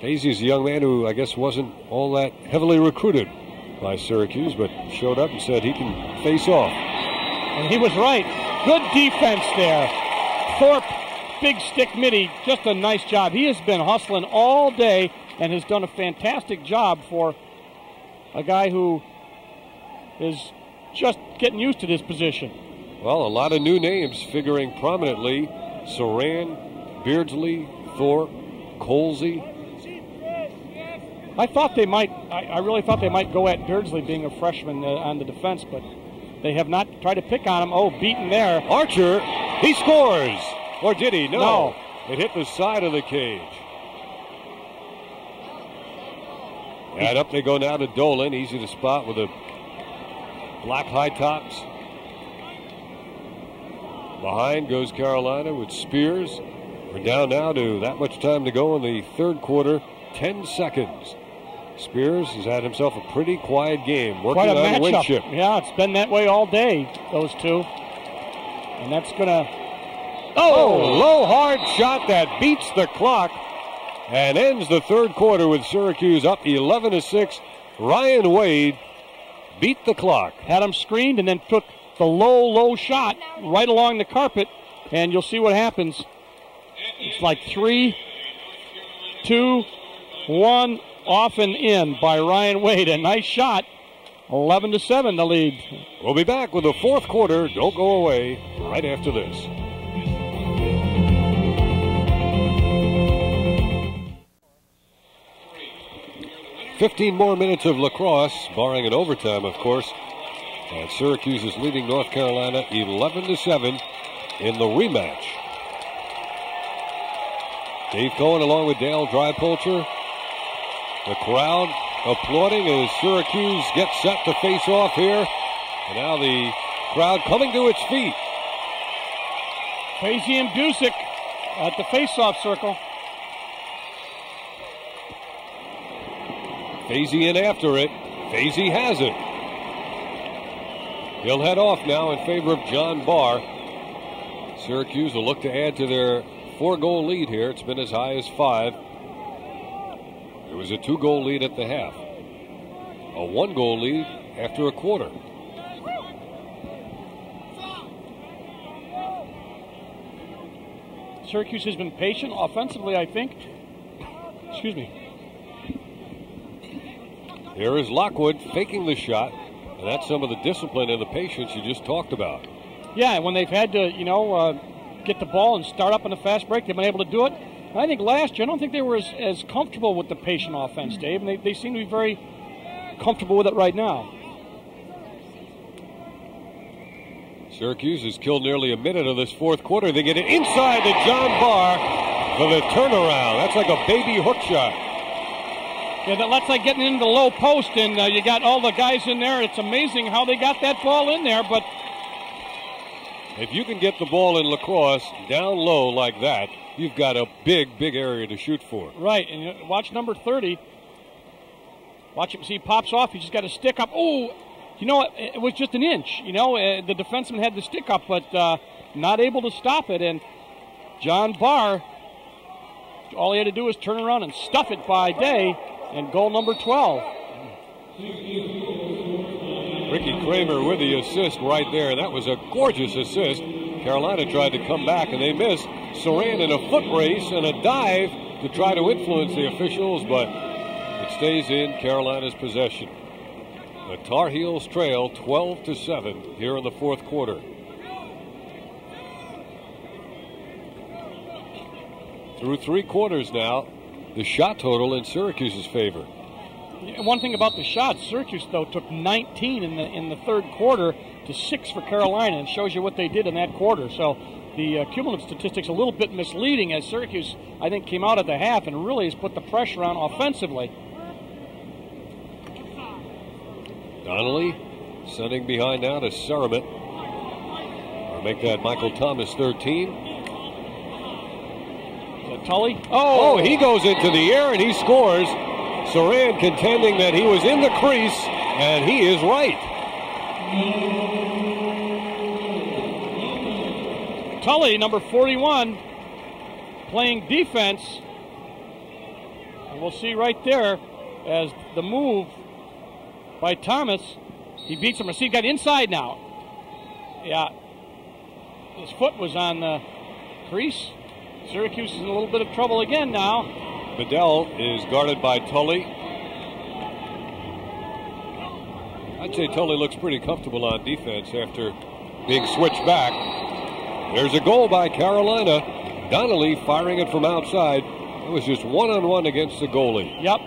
Fazey's a young man who I guess wasn't all that heavily recruited by Syracuse, but showed up and said he can face off. And he was right. Good defense there. Thorpe, big stick middie, just a nice job. He has been hustling all day and has done a fantastic job for a guy who is just getting used to this position. Well, a lot of new names figuring prominently. Surran, Beardsley, Thorpe, Colsey. I thought they might, I really thought they might go at Beardsley being a freshman on the defense, but they have not tried to pick on him. Oh, beaten there. Archer, he scores. Or did he? No. It hit the side of the cage. And up they go now to Dolan. Easy to spot with the black high tops. Behind goes Carolina with Speirs. We're down now to that much time to go in the third quarter. 10 seconds. Speirs has had himself a pretty quiet game. Working quite a on Winship. Yeah, it's been that way all day, those two. And that's going to... Oh, low hard shot that beats the clock and ends the third quarter with Syracuse up 11-6. Ryan Wade beat the clock. Had him screened and then took the low shot right along the carpet. And you'll see what happens. It's like 3-2-1 off and in by Ryan Wade. A nice shot. 11-7 the lead. We'll be back with the fourth quarter. Don't go away. Right after this. Fifteen more minutes of lacrosse, barring an overtime, of course. And Syracuse is leading North Carolina 11-7 in the rematch. Dave Cohen along with Dale Drypolcher. The crowd applauding as Syracuse gets set to face off here. And now the crowd coming to its feet. Fazey and Buzek at the face-off circle. Fazey in after it. Fazey has it. He'll head off now in favor of John Barr. Syracuse will look to add to their four-goal lead here. It's been as high as five. It was a two-goal lead at the half. A one-goal lead after a quarter. Syracuse has been patient offensively, I think. Excuse me. Here is Lockwood faking the shot. And that's some of the discipline and the patience you just talked about. Yeah, when they've had to, you know, get the ball and start up on the fast break. They've been able to do it. I think last year, I don't think they were as comfortable with the patient offense, Dave, and they seem to be very comfortable with it right now. Syracuse has killed nearly a minute of this fourth quarter. They get it inside to John Barr for the turnaround. That's like a baby hook shot. Yeah, that's like getting into the low post, and you got all the guys in there. It's amazing how they got that ball in there, but if you can get the ball in lacrosse down low like that, you've got a big area to shoot for. Right, and watch number 30. Watch him, see, he pops off. He's just got a stick up. Oh, you know, it was just an inch. You know, the defenseman had the stick up, but not able to stop it. And John Barr, all he had to do was turn around and stuff it by Day, and goal number 12. Ricky Kramer with the assist right there. That was a gorgeous assist. Carolina tried to come back, and they missed. Surran in a foot race and a dive to try to influence the officials, but it stays in Carolina's possession. The Tar Heels trail 12-7 here in the fourth quarter. Through three quarters now, the shot total in Syracuse's favor. One thing about the shots, Syracuse, though, took 19 in the third quarter to 6 for Carolina, and shows you what they did in that quarter. So the cumulative statistics a little bit misleading, as Syracuse, I think, came out at the half and really has put the pressure on offensively. Donnelly sending behind now to Seremet. Or make that Michael Thomas 13. Tully. Oh, he goes into the air and he scores. Surran contending that he was in the crease, and he is right. Tully, number 41, playing defense. And we'll see right there as the move by Thomas. He beats him. Receive, got inside now. Yeah. His foot was on the crease. Syracuse is in a little bit of trouble again now. Bedell is guarded by Tully. I'd say Tully looks pretty comfortable on defense after being switched back. There's a goal by Carolina. Donnelly firing it from outside. It was just one-on-one against the goalie. Yep.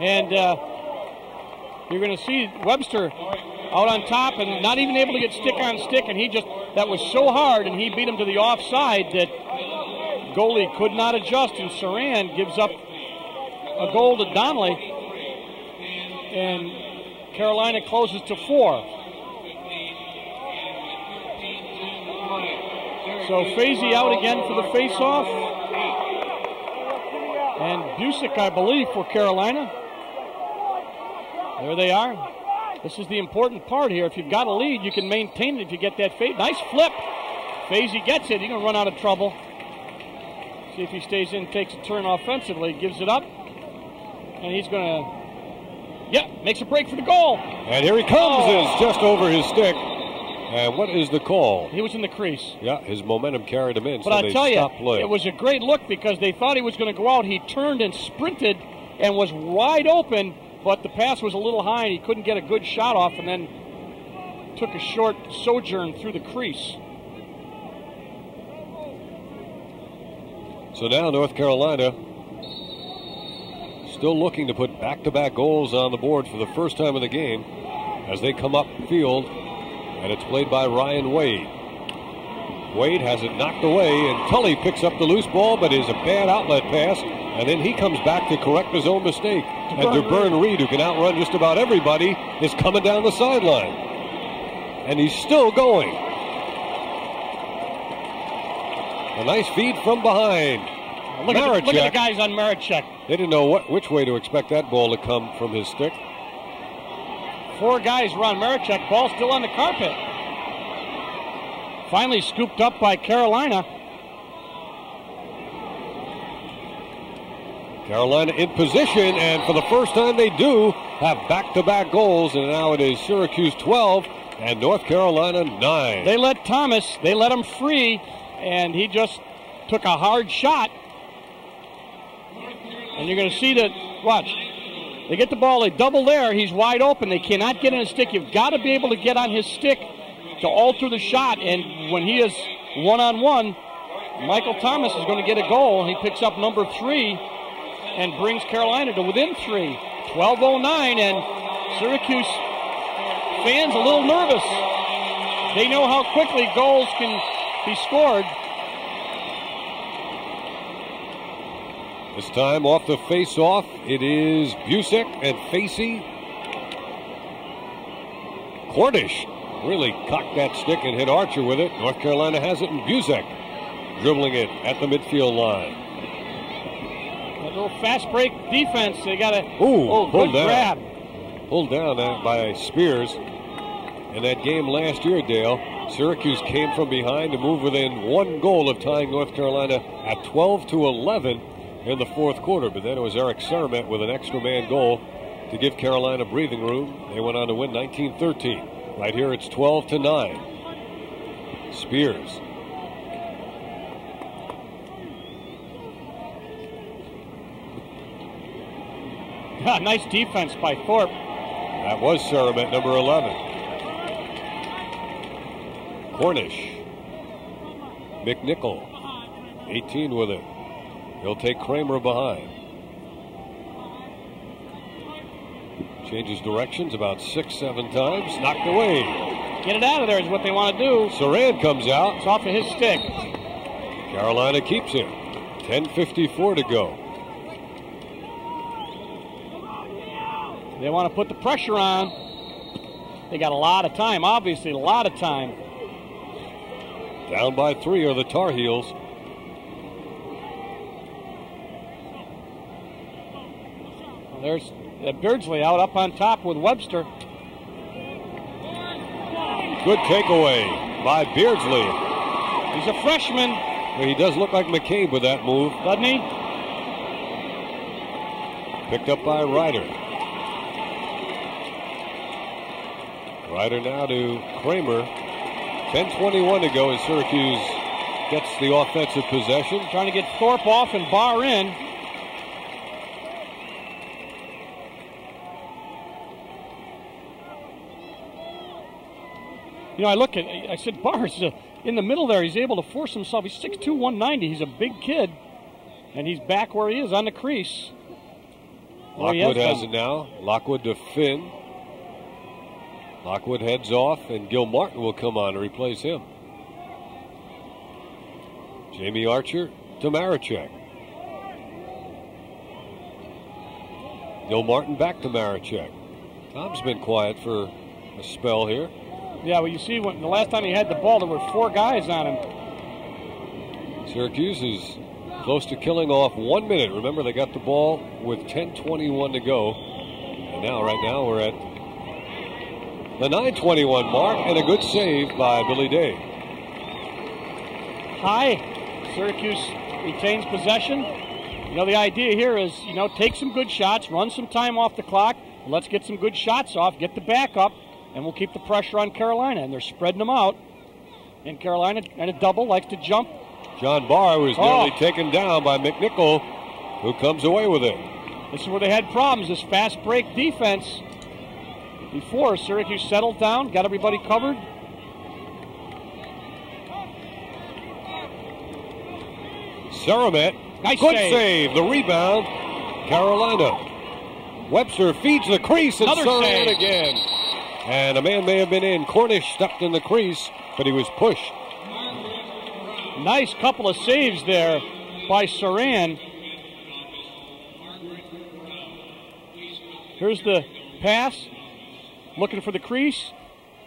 And you're going to see Webster out on top and not even able to get stick on stick, and he just... That was so hard, and he beat him to the offside that goalie could not adjust, and Surran gives up a goal to Donnelly, and Carolina closes to 4. So Fazey out again for the faceoff, and Buzek, I believe, for Carolina. There they are. This is the important part here. If you've got a lead, you can maintain it if you get that fade. Nice flip. Fazey gets it. He's going to run out of trouble. See if he stays in, takes a turn offensively, gives it up. And he's going to, yeah, makes a break for the goal. And here he comes. Is just over his stick. And what is the call? He was in the crease. Yeah, his momentum carried him in. But I'll tell you, it was a great look because they thought he was going to go out. He turned and sprinted and was wide open. But the pass was a little high, and he couldn't get a good shot off, and then took a short sojourn through the crease. So now North Carolina still looking to put back-to-back goals on the board for the first time in the game as they come up field, and it's played by Ryan Wade. Wade has it knocked away, and Tully picks up the loose ball, but is a bad outlet pass. And then he comes back to correct his own mistake. And DeBurn Reed, who can outrun just about everybody, is coming down the sideline. And he's still going. A nice feed from behind. Look at the guys on Marechek. They didn't know which way to expect that ball to come from his stick. 4 guys were on Marechek. Ball still on the carpet. Finally scooped up by Carolina. Carolina in position, and for the first time they do have back-to-back goals, and now it is Syracuse 12 and North Carolina 9. They let Thomas, they let him free, and he just took a hard shot. And you're going to see that, watch, they get the ball, they double there, he's wide open, they cannot get on his stick. You've got to be able to get on his stick to alter the shot, and when he is one-on-one, Michael Thomas is going to get a goal, and he picks up number 3. And brings Carolina to within 3. 12:09, and Syracuse fans a little nervous. They know how quickly goals can be scored. This time off the face-off, it is Buzek and Fazey. Cordish really cocked that stick and hit Archer with it. North Carolina has it, and Buzek dribbling it at the midfield line. A little fast break defense. They got a good grab. Pulled down by Speirs. In that game last year, Dale, Syracuse came from behind to move within 1 goal of tying North Carolina at 12-11 in the fourth quarter. But then it was Eric Seremet with an extra man goal to give Carolina breathing room. They went on to win 19-13. Right here, it's 12-9. Speirs. Yeah, nice defense by Thorpe. That was Seremet, number 11. Cornish. McNichol, 18 with it. He'll take Kramer behind. Changes directions about 6-7 times. Knocked away. Get it out of there is what they want to do. Surran comes out. It's off of his stick. Carolina keeps him. 10:54 to go. They want to put the pressure on. They got a lot of time, obviously, a lot of time. Down by 3 are the Tar Heels. Well, there's Beardsley out up on top with Webster. Good takeaway by Beardsley. He's a freshman. He does look like McCabe with that move. Doesn't he? Picked up by Ryder. Ryder now to Kramer. 10:21 to go as Syracuse gets the offensive possession. Trying to get Thorpe off and Barr in. You know, I look at, I said, Barr's in the middle there. He's able to force himself. He's 6'2", 190. He's a big kid. And he's back where he is on the crease. Lockwood has it now. Lockwood to Finn. Lockwood heads off, and Gil Martin will come on to replace him. Jamie Archer to Marechek. Gil Martin back to Marechek. Tom's been quiet for a spell here. Yeah, well, you see, when the last time he had the ball, there were 4 guys on him. Syracuse is close to killing off 1 minute. Remember, they got the ball with 10:21 to go. And now, right now, we're at the 9:21 mark, and a good save by Billy Day. High. Syracuse retains possession. You know, the idea here is, you know, take some good shots, run some time off the clock, and let's get some good shots off, get the back up, and we'll keep the pressure on Carolina. And they're spreading them out. And Carolina, and a double, likes to jump. John Barr was nearly taken down by McNichol, who comes away with it. This is where they had problems, this fast break defense. Before, Syracuse settled down, got everybody covered. Seremet, nice save. The rebound, Carolina. Webster feeds the crease, and Seremet again. And a man may have been in. Cornish stuck in the crease, but he was pushed. Nice couple of saves there by Surran. Here's the pass. Looking for the crease,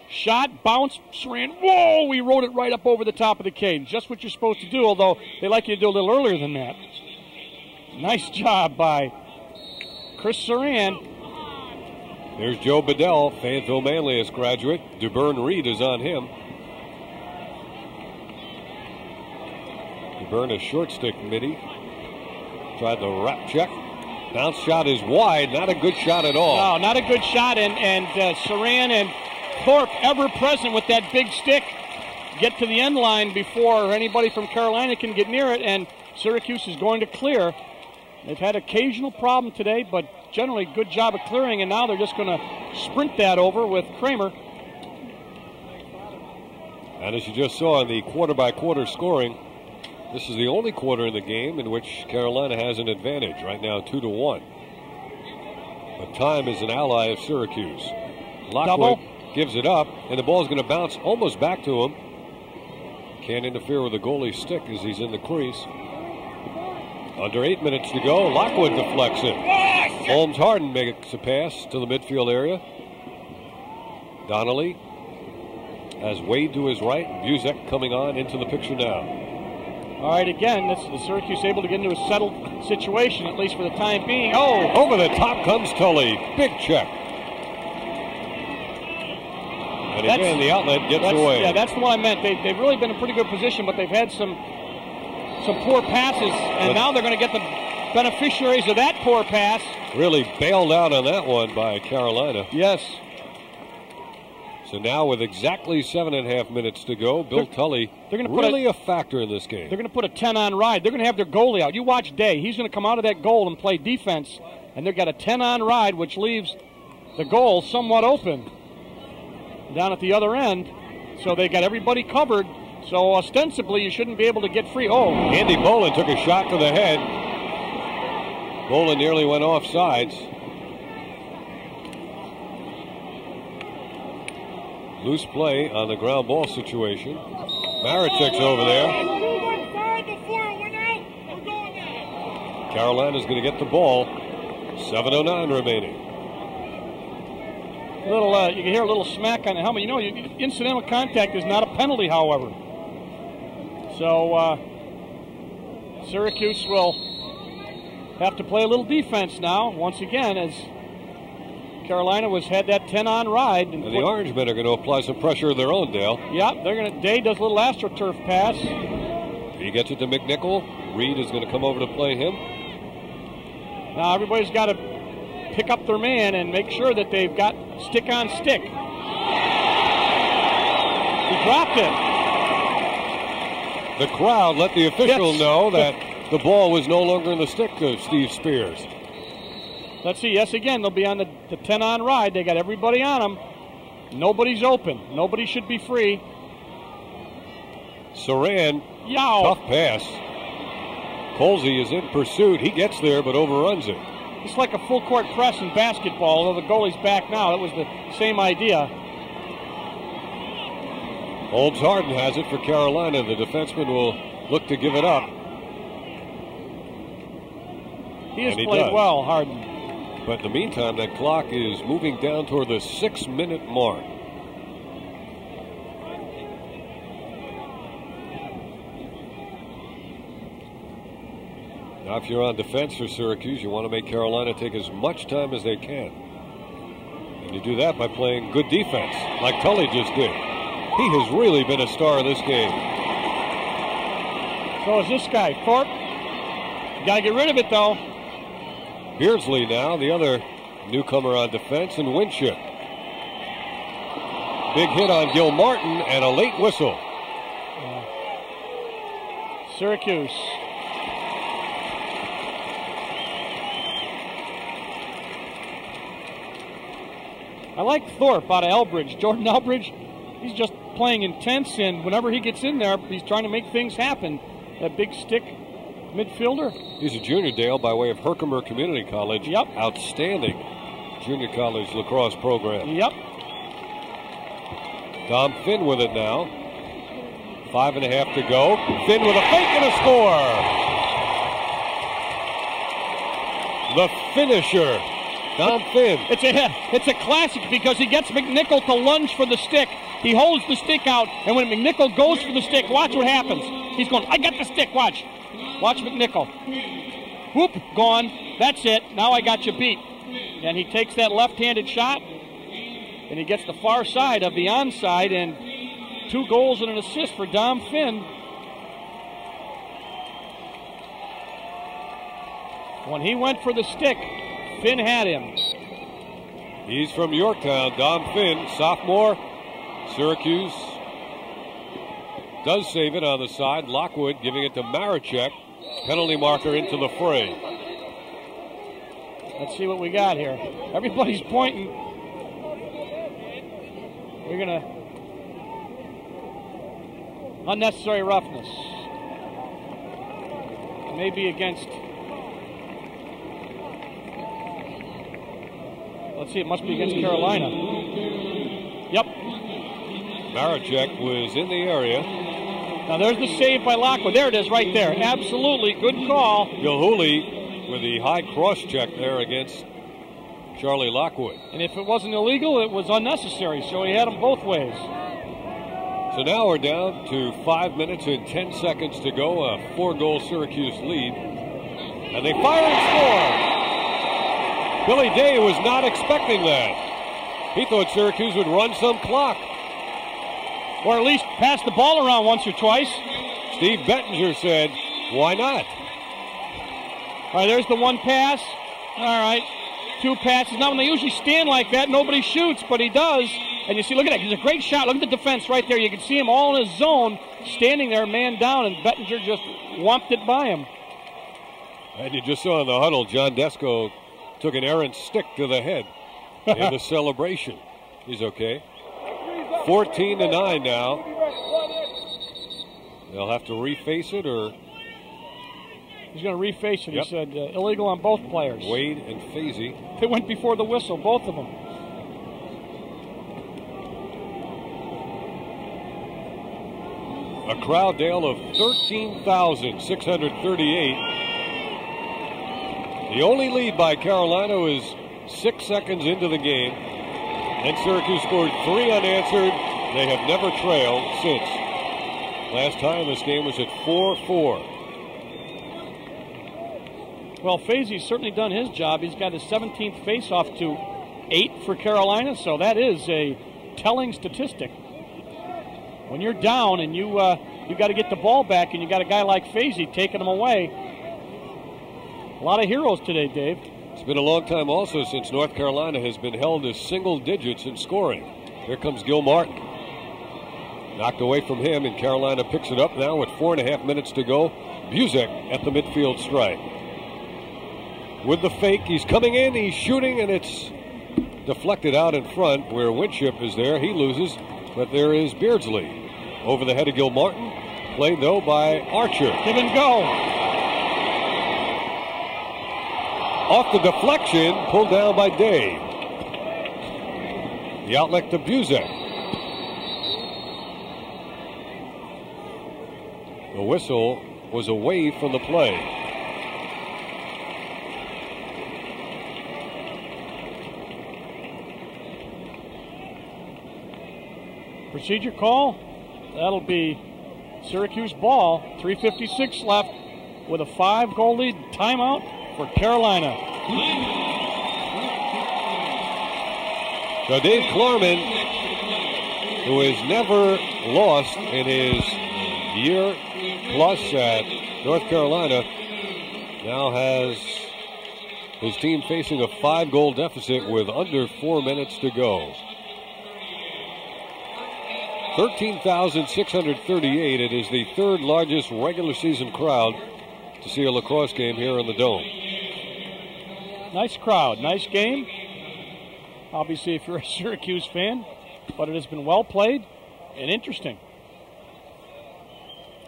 shot, bounce, Surran. Whoa, we rode it right up over the top of the cane. Just what you're supposed to do, although they like you to do a little earlier than that. Nice job by Chris Surran. There's Joe Bedell, Fayetteville Manlius graduate. DeBurn Reed is on him. DeBurn a short stick midi. Tried the wrap check. Bounce shot is wide. Not a good shot at all. No, not a good shot. And Surran and Thorpe ever present with that big stick. Get to the end line before anybody from Carolina can get near it. And Syracuse is going to clear. They've had occasional problem today, but generally good job of clearing. And now they're just going to sprint that over with Kramer. And as you just saw in the quarter-by-quarter scoring, this is the only quarter in the game in which Carolina has an advantage. Right now, 2-1. But time is an ally of Syracuse. Lockwood gives it up, and the ball's going to bounce almost back to him. Can't interfere with the goalie's stick as he's in the crease. Under 8 minutes to go. Lockwood deflects it. Holmes Harden makes a pass to the midfield area. Donnelly has Wade to his right. Buzek coming on into the picture now. All right, again, this is Syracuse able to get into a settled situation, at least for the time being. Oh, over the top comes Tully. Big check. And again, the outlet gets away. Yeah, that's what I meant. They've really been in a pretty good position, but they've had some poor passes, and now they're going to get the beneficiaries of that poor pass. Really bailed out on that one by Carolina. Yes. So now with exactly 7.5 minutes to go, Bill Tully, they're gonna really put a factor in this game. They're going to put a 10 on Ryde. They're going to have their goalie out. You watch Day. He's going to come out of that goal and play defense. And they've got a 10 on Ryde, which leaves the goal somewhat open down at the other end. So they got everybody covered. So ostensibly, you shouldn't be able to get free. Oh, Andy Bolin took a shot to the head. Roland nearly went off sides. Loose play on the ground ball situation. Marechek's over there. Carolina's going to get the ball. 7:09 remaining. A little, you can hear a little smack on the helmet. You know, incidental contact is not a penalty, however. So Syracuse will have to play a little defense now, once again, as Carolina was had that 10-on ride. And the Orange men are going to apply some pressure of their own, Dale. Yeah, they're going to. Day does a little AstroTurf pass. He gets it to McNichol. Reed is going to come over to play him. Now everybody's got to pick up their man and make sure that they've got stick on stick. He dropped it. The crowd let the official know that the ball was no longer in the stick of Steve Speirs. Let's see. Yes, again, they'll be on the 10-on ride. They got everybody on them. Nobody's open. Nobody should be free. Surran, tough pass. Colsey is in pursuit. He gets there but overruns it. It's like a full court press in basketball, although the goalie's back now. It was the same idea. Holmes Harden has it for Carolina. The defenseman will look to give it up. He has played well, Harden. But in the meantime, that clock is moving down toward the 6-minute mark. Now, if you're on defense for Syracuse, you want to make Carolina take as much time as they can. And you do that by playing good defense, like Tully just did. He has really been a star in this game. So is this guy, Thorpe. Got to get rid of it, though. Beardsley now, the other newcomer on defense, and Winship. Big hit on Gil Martin and a late whistle. Syracuse. I like Thorpe out of Elbridge. Jordan Elbridge, he's just playing intense, and whenever he gets in there, he's trying to make things happen. That big stick midfielder. He's a junior, Dale, by way of Herkimer Community College. Yep. Outstanding junior college lacrosse program. Yep. Dom Finn with it now. 5.5 to go. Finn with a fake and a score. The finisher. Dom Finn. It's a classic because he gets McNichol to lunge for the stick. He holds the stick out, and when McNichol goes for the stick, watch what happens. He's going, I got the stick, watch. Watch McNichol. Whoop, gone. That's it. Now I got you beat. And he takes that left-handed shot, and he gets the far side of the onside, and 2 goals and an assist for Dom Finn. When he went for the stick, Finn had him. He's from Yorktown, Dom Finn, sophomore. Syracuse does save it on the side. Lockwood giving it to Marechek. Penalty marker into the fray. Let's see what we got here. Everybody's pointing. We're going to... Unnecessary roughness. Maybe against... Let's see, it must be against Carolina. Yep. Marechek was in the area. Now there's the save by Lockwood. There it is right there. Absolutely good call. Gilhooly with the high cross check there against Charlie Lockwood. And if it wasn't illegal, it was unnecessary, so he had them both ways. So now we're down to 5 minutes and 10 seconds to go. A 4-goal Syracuse lead. And they fire and score. Billy Day was not expecting that. He thought Syracuse would run some clock. Or at least pass the ball around once or twice. Steve Bettinger said, why not? All right, there's the one pass. All right, 2 passes. Now, when they usually stand like that, nobody shoots, but he does. And you see, look at that. It's a great shot. Look at the defense right there. You can see him all in his zone, standing there, man down, and Bettinger just whomped it by him. And you just saw in the huddle, John Desko took an errant stick to the head in the celebration. He's okay. 14-9 now. They'll have to reface it or He's going to reface it. Yep. He said illegal on both players. Wade and Fazey. They went before the whistle, both of them. A crowd, Dale, of 13,638. The only lead by Carolina is 6 seconds into the game. And Syracuse scored three unanswered. They have never trailed since. Last time this game was at 4-4. Well, Fazey's certainly done his job. He's got his 17th faceoff to 8 for Carolina, so that is a telling statistic. When you're down and you got to get the ball back, and you got a guy like Fazey taking him away. A lot of heroes today, Dave. It's been a long time also since North Carolina has been held to single digits in scoring. Here comes Gil Martin. Knocked away from him, and Carolina picks it up now with 4.5 minutes to go. Buzek at the midfield stripe. With the fake, he's coming in, he's shooting, and it's deflected out in front where Winship is there. He loses, but there is Beardsley. Over the head of Gil Martin. Played, though, by Archer. Give and go. Off the deflection, pulled down by Day. The outlet to Buzek. The whistle was away from the play. Procedure call. That'll be Syracuse ball. 3:56 left with a 5-goal lead. Timeout for Carolina. So Dave Klarman, who has never lost in his year plus at North Carolina, now has his team facing a 5-goal deficit with under 4 minutes to go. 13,638. It is the third largest regular season crowd to see a lacrosse game here in the Dome. Nice crowd, nice game. Obviously, if you're a Syracuse fan, but it has been well played and interesting.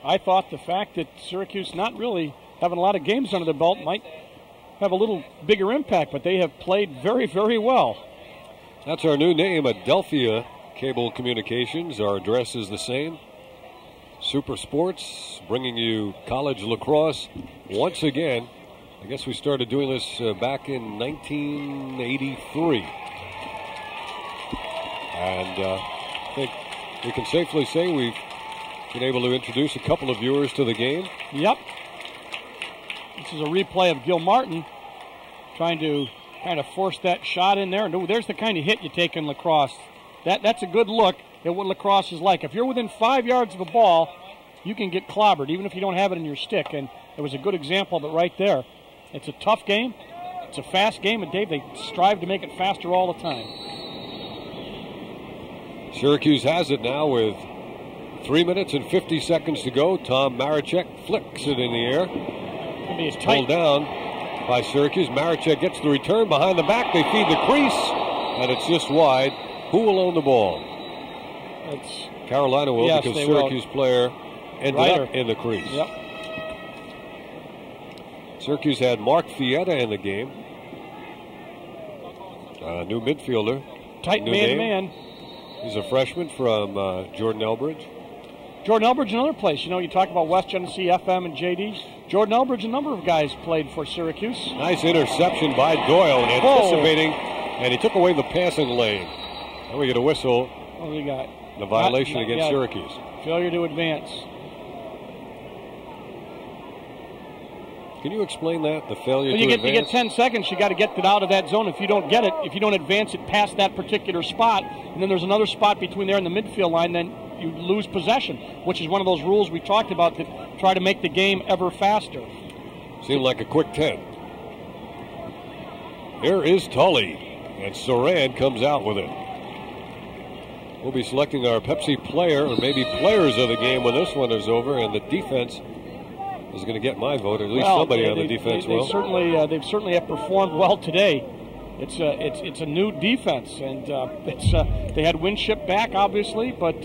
I thought the fact that Syracuse not really having a lot of games under their belt might have a little bigger impact, but they have played very, very well. That's our new name, Adelphia Cable Communications. Our address is the same. Super Sports bringing you college lacrosse once again. I guess we started doing this back in 1983. And I think we can safely say we've been able to introduce a couple of viewers to the game. Yep. This is a replay of Gil Martin trying to kind of force that shot in there. And ooh, there's the kind of hit you take in lacrosse. That's a good look at what lacrosse is like. If you're within 5 yards of a ball, you can get clobbered, even if you don't have it in your stick. And it was a good example of it right there. It's a tough game. It's a fast game. And, Dave, they strive to make it faster all the time. Syracuse has it now with 3 minutes and 50 seconds to go. Tom Marechek flicks it in the air. It's pulled down by Syracuse. Marechek gets the return behind the back. They feed the crease, and it's just wide. Who will own the ball? It's Carolina will, yes, because Syracuse will. Player ended Ryder. Up in the crease. Yep. Syracuse had Mark Fietta in the game. New midfielder. Tight man. He's a freshman from Jordan Elbridge. Jordan Elbridge, another place. You know, you talk about West Genesee, FM, and JD. Jordan Elbridge, a number of guys played for Syracuse. Nice interception by Doyle, and anticipating, and he took away the passing lane. And we get a whistle. What do we got? The violation against Syracuse. Failure to advance. Can you explain that? The failure to advance? You get 10 seconds. You got to get it out of that zone. If you don't get it, if you don't advance it past that particular spot, and then there's another spot between there and the midfield line, then you lose possession, which is one of those rules we talked about that try to make the game ever faster. Seemed like a quick 10. Here is Tully, and Surran comes out with it. We'll be selecting our Pepsi player, or maybe players of the game, when this one is over, and the defense is going to get my vote, or at least somebody on the defense will. They've certainly have performed well today. It's a new defense, and they had Winship back, obviously, but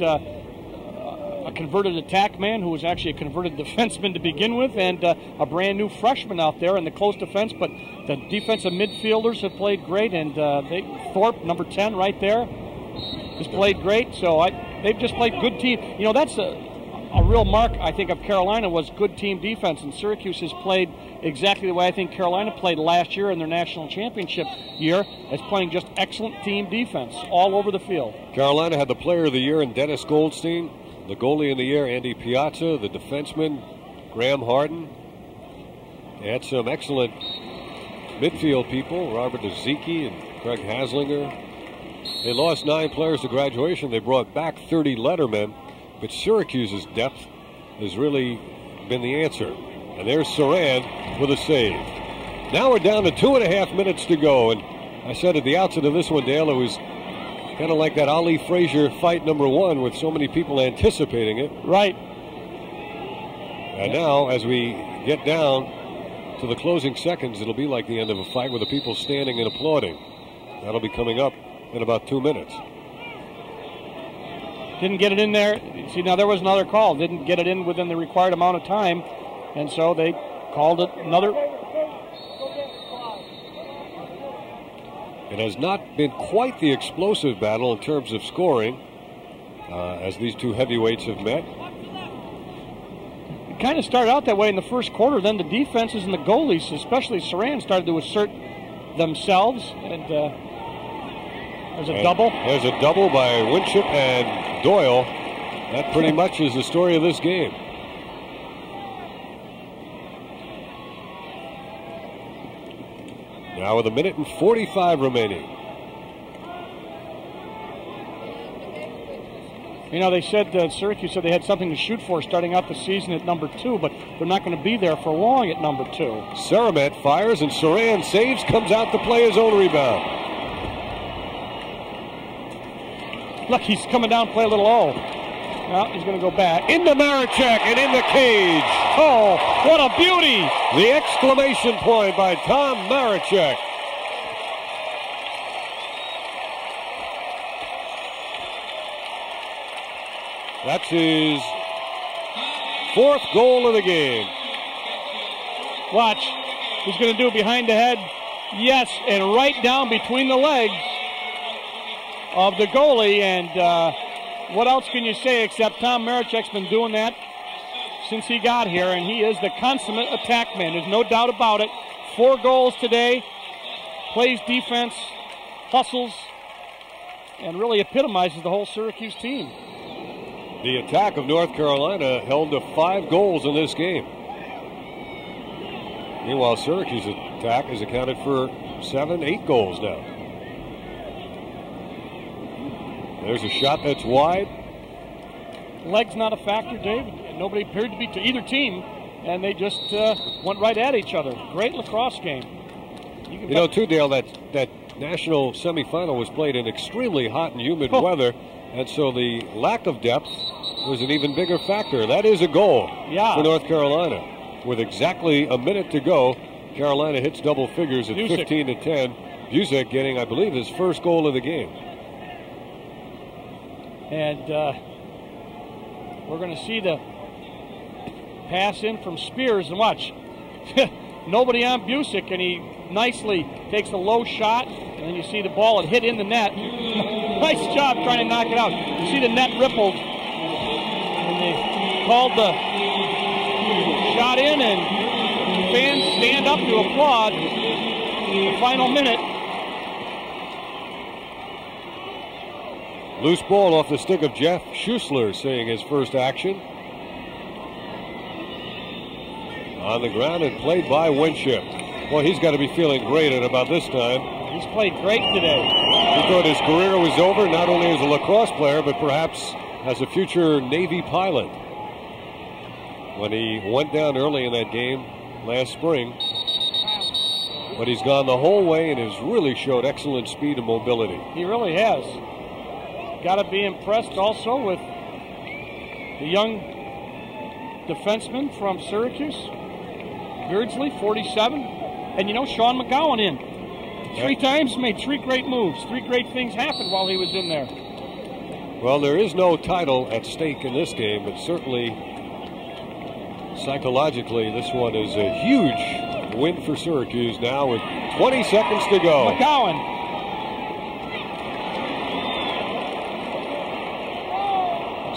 converted attack man who was actually a converted defenseman to begin with, and a brand new freshman out there in the close defense. But the defensive midfielders have played great, and Thorpe, number 10 right there, has played great. So they've just played good team. You know, that's a real mark, I think, of Carolina was good team defense, and Syracuse has played exactly the way I think Carolina played last year in their national championship year, as playing just excellent team defense all over the field. Carolina had the player of the year in Dennis Goldstein, the goalie of the year, Andy Piazza, the defenseman, Graham Harden. They had some excellent midfield people, Robert Dazicki and Craig Haslinger. They lost 9 players to graduation. They brought back 30 lettermen. But Syracuse's depth has really been the answer. And there's Surran with a save. Now we're down to 2.5 minutes to go. And I said at the outset of this one, Dale, it was kind of like that Ali Frazier fight number 1 with so many people anticipating it. Right. And now, as we get down to the closing seconds, it'll be like the end of a fight with the people standing and applauding. That'll be coming up in about 2 minutes. Didn't get it in there. See, now there was another call. Didn't get it in within the required amount of time, and so they called it another. It has not been quite the explosive battle in terms of scoring as these two heavyweights have met. It kind of started out that way in the first quarter. Then the defenses and the goalies, especially Surran, started to assert themselves, and There's a double. There's a double by Winship and Doyle. That pretty much is the story of this game. Now with a minute and 45 remaining. You know, they said Syracuse said they had something to shoot for starting out the season at number 2, but they're not going to be there for long at number 2. Seremet fires and Surran saves, comes out to play his own rebound. Look, he's coming down, play a little low. Now he's going to go back. Into Marechek and in the cage. Oh, what a beauty! The exclamation point by Tom Marechek. That's his 4th goal of the game. Watch. He's going to do it behind the head. Yes, and right down between the legs of the goalie, and what else can you say except Tom Marechek's been doing that since he got here, and he is the consummate attack man. There's no doubt about it. 4 goals today, plays defense, hustles, and really epitomizes the whole Syracuse team. The attack of North Carolina held to 5 goals in this game. Meanwhile, Syracuse's attack has accounted for 7, 8 goals now. There's a shot that's wide. Legs not a factor, David. Nobody appeared to be to either team, and they just went right at each other. Great lacrosse game. You know, too, Dale, that national semifinal was played in extremely hot and humid weather, and so the lack of depth was an even bigger factor. That is a goal for North Carolina. With exactly a minute to go, Carolina hits double figures at Buzek. 15 to 10. Buzek getting, I believe, his first goal of the game. And we're going to see the pass in from Speirs, and watch. Nobody on Buzek, and he nicely takes a low shot, and then you see the ball, it hit in the net. Nice job trying to knock it out. You see the net rippled, and they called the shot in, and fans stand up to applaud the final minute. Loose ball off the stick of Jeff Schuessler, seeing his first action. On the ground and played by Winship. Boy, he's got to be feeling great at about this time. He's played great today. He thought his career was over, not only as a lacrosse player, but perhaps as a future Navy pilot. When he went down early in that game last spring. But he's gone the whole way and has really showed excellent speed and mobility. He really has. Got to be impressed also with the young defenseman from Syracuse, Beardsley, 47. And you know, Sean McGowan in. 3 times, made 3 great moves. 3 great things happened while he was in there. Well, there is no title at stake in this game, but certainly psychologically this one is a huge win for Syracuse now with 20 seconds to go. McGowan.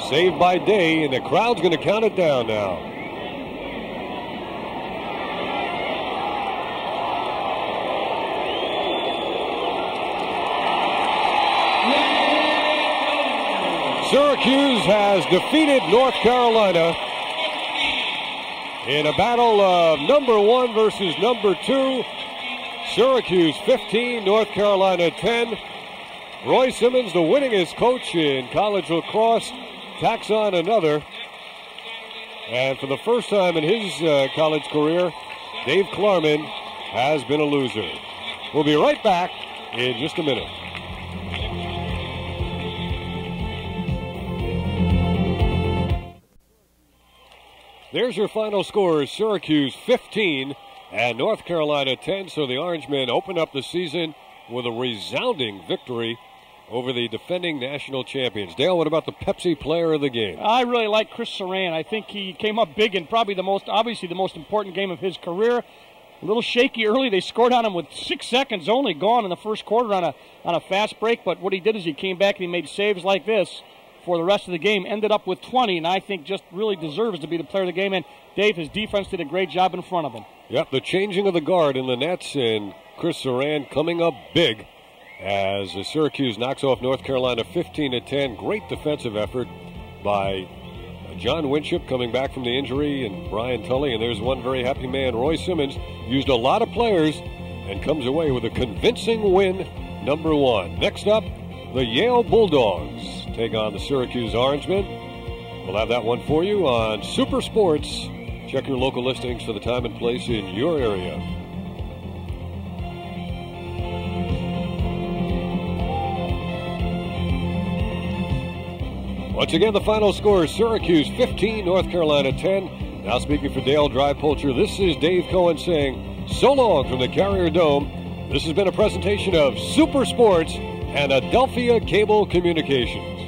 Saved by Day, and the crowd's going to count it down now. Syracuse has defeated North Carolina in a battle of number one versus number two. Syracuse 15, North Carolina 10. Roy Simmons, the winningest coach in college lacrosse, tacks on another, and for the first time in his college career, Dave Klarman has been a loser. We'll be right back in just a minute. There's your final scores: Syracuse 15 and North Carolina 10. So the Orange Men open up the season with a resounding victory over the defending national champions. Dale, what about the Pepsi player of the game? I really like Chris Surran. I think he came up big in probably the most, obviously the most important game of his career. A little shaky early. They scored on him with 6 seconds only gone in the first quarter on a fast break. But what he did is he came back and he made saves like this for the rest of the game. Ended up with 20, and I think just really deserves to be the player of the game. And Dave, his defense did a great job in front of him. Yep, the changing of the guard in the nets, and Chris Surran coming up big as Syracuse knocks off North Carolina 15-10. Great defensive effort by John Winship coming back from the injury, and Brian Tully, and there's one very happy man, Roy Simmons, used a lot of players and comes away with a convincing win, number one. Next up, the Yale Bulldogs take on the Syracuse Orangemen. We'll have that one for you on Super Sports. Check your local listings for the time and place in your area. Once again, the final score is Syracuse 15, North Carolina 10. Now speaking for Dale Drypolcher, this is Dave Cohen saying so long from the Carrier Dome. This has been a presentation of Super Sports and Adelphia Cable Communications.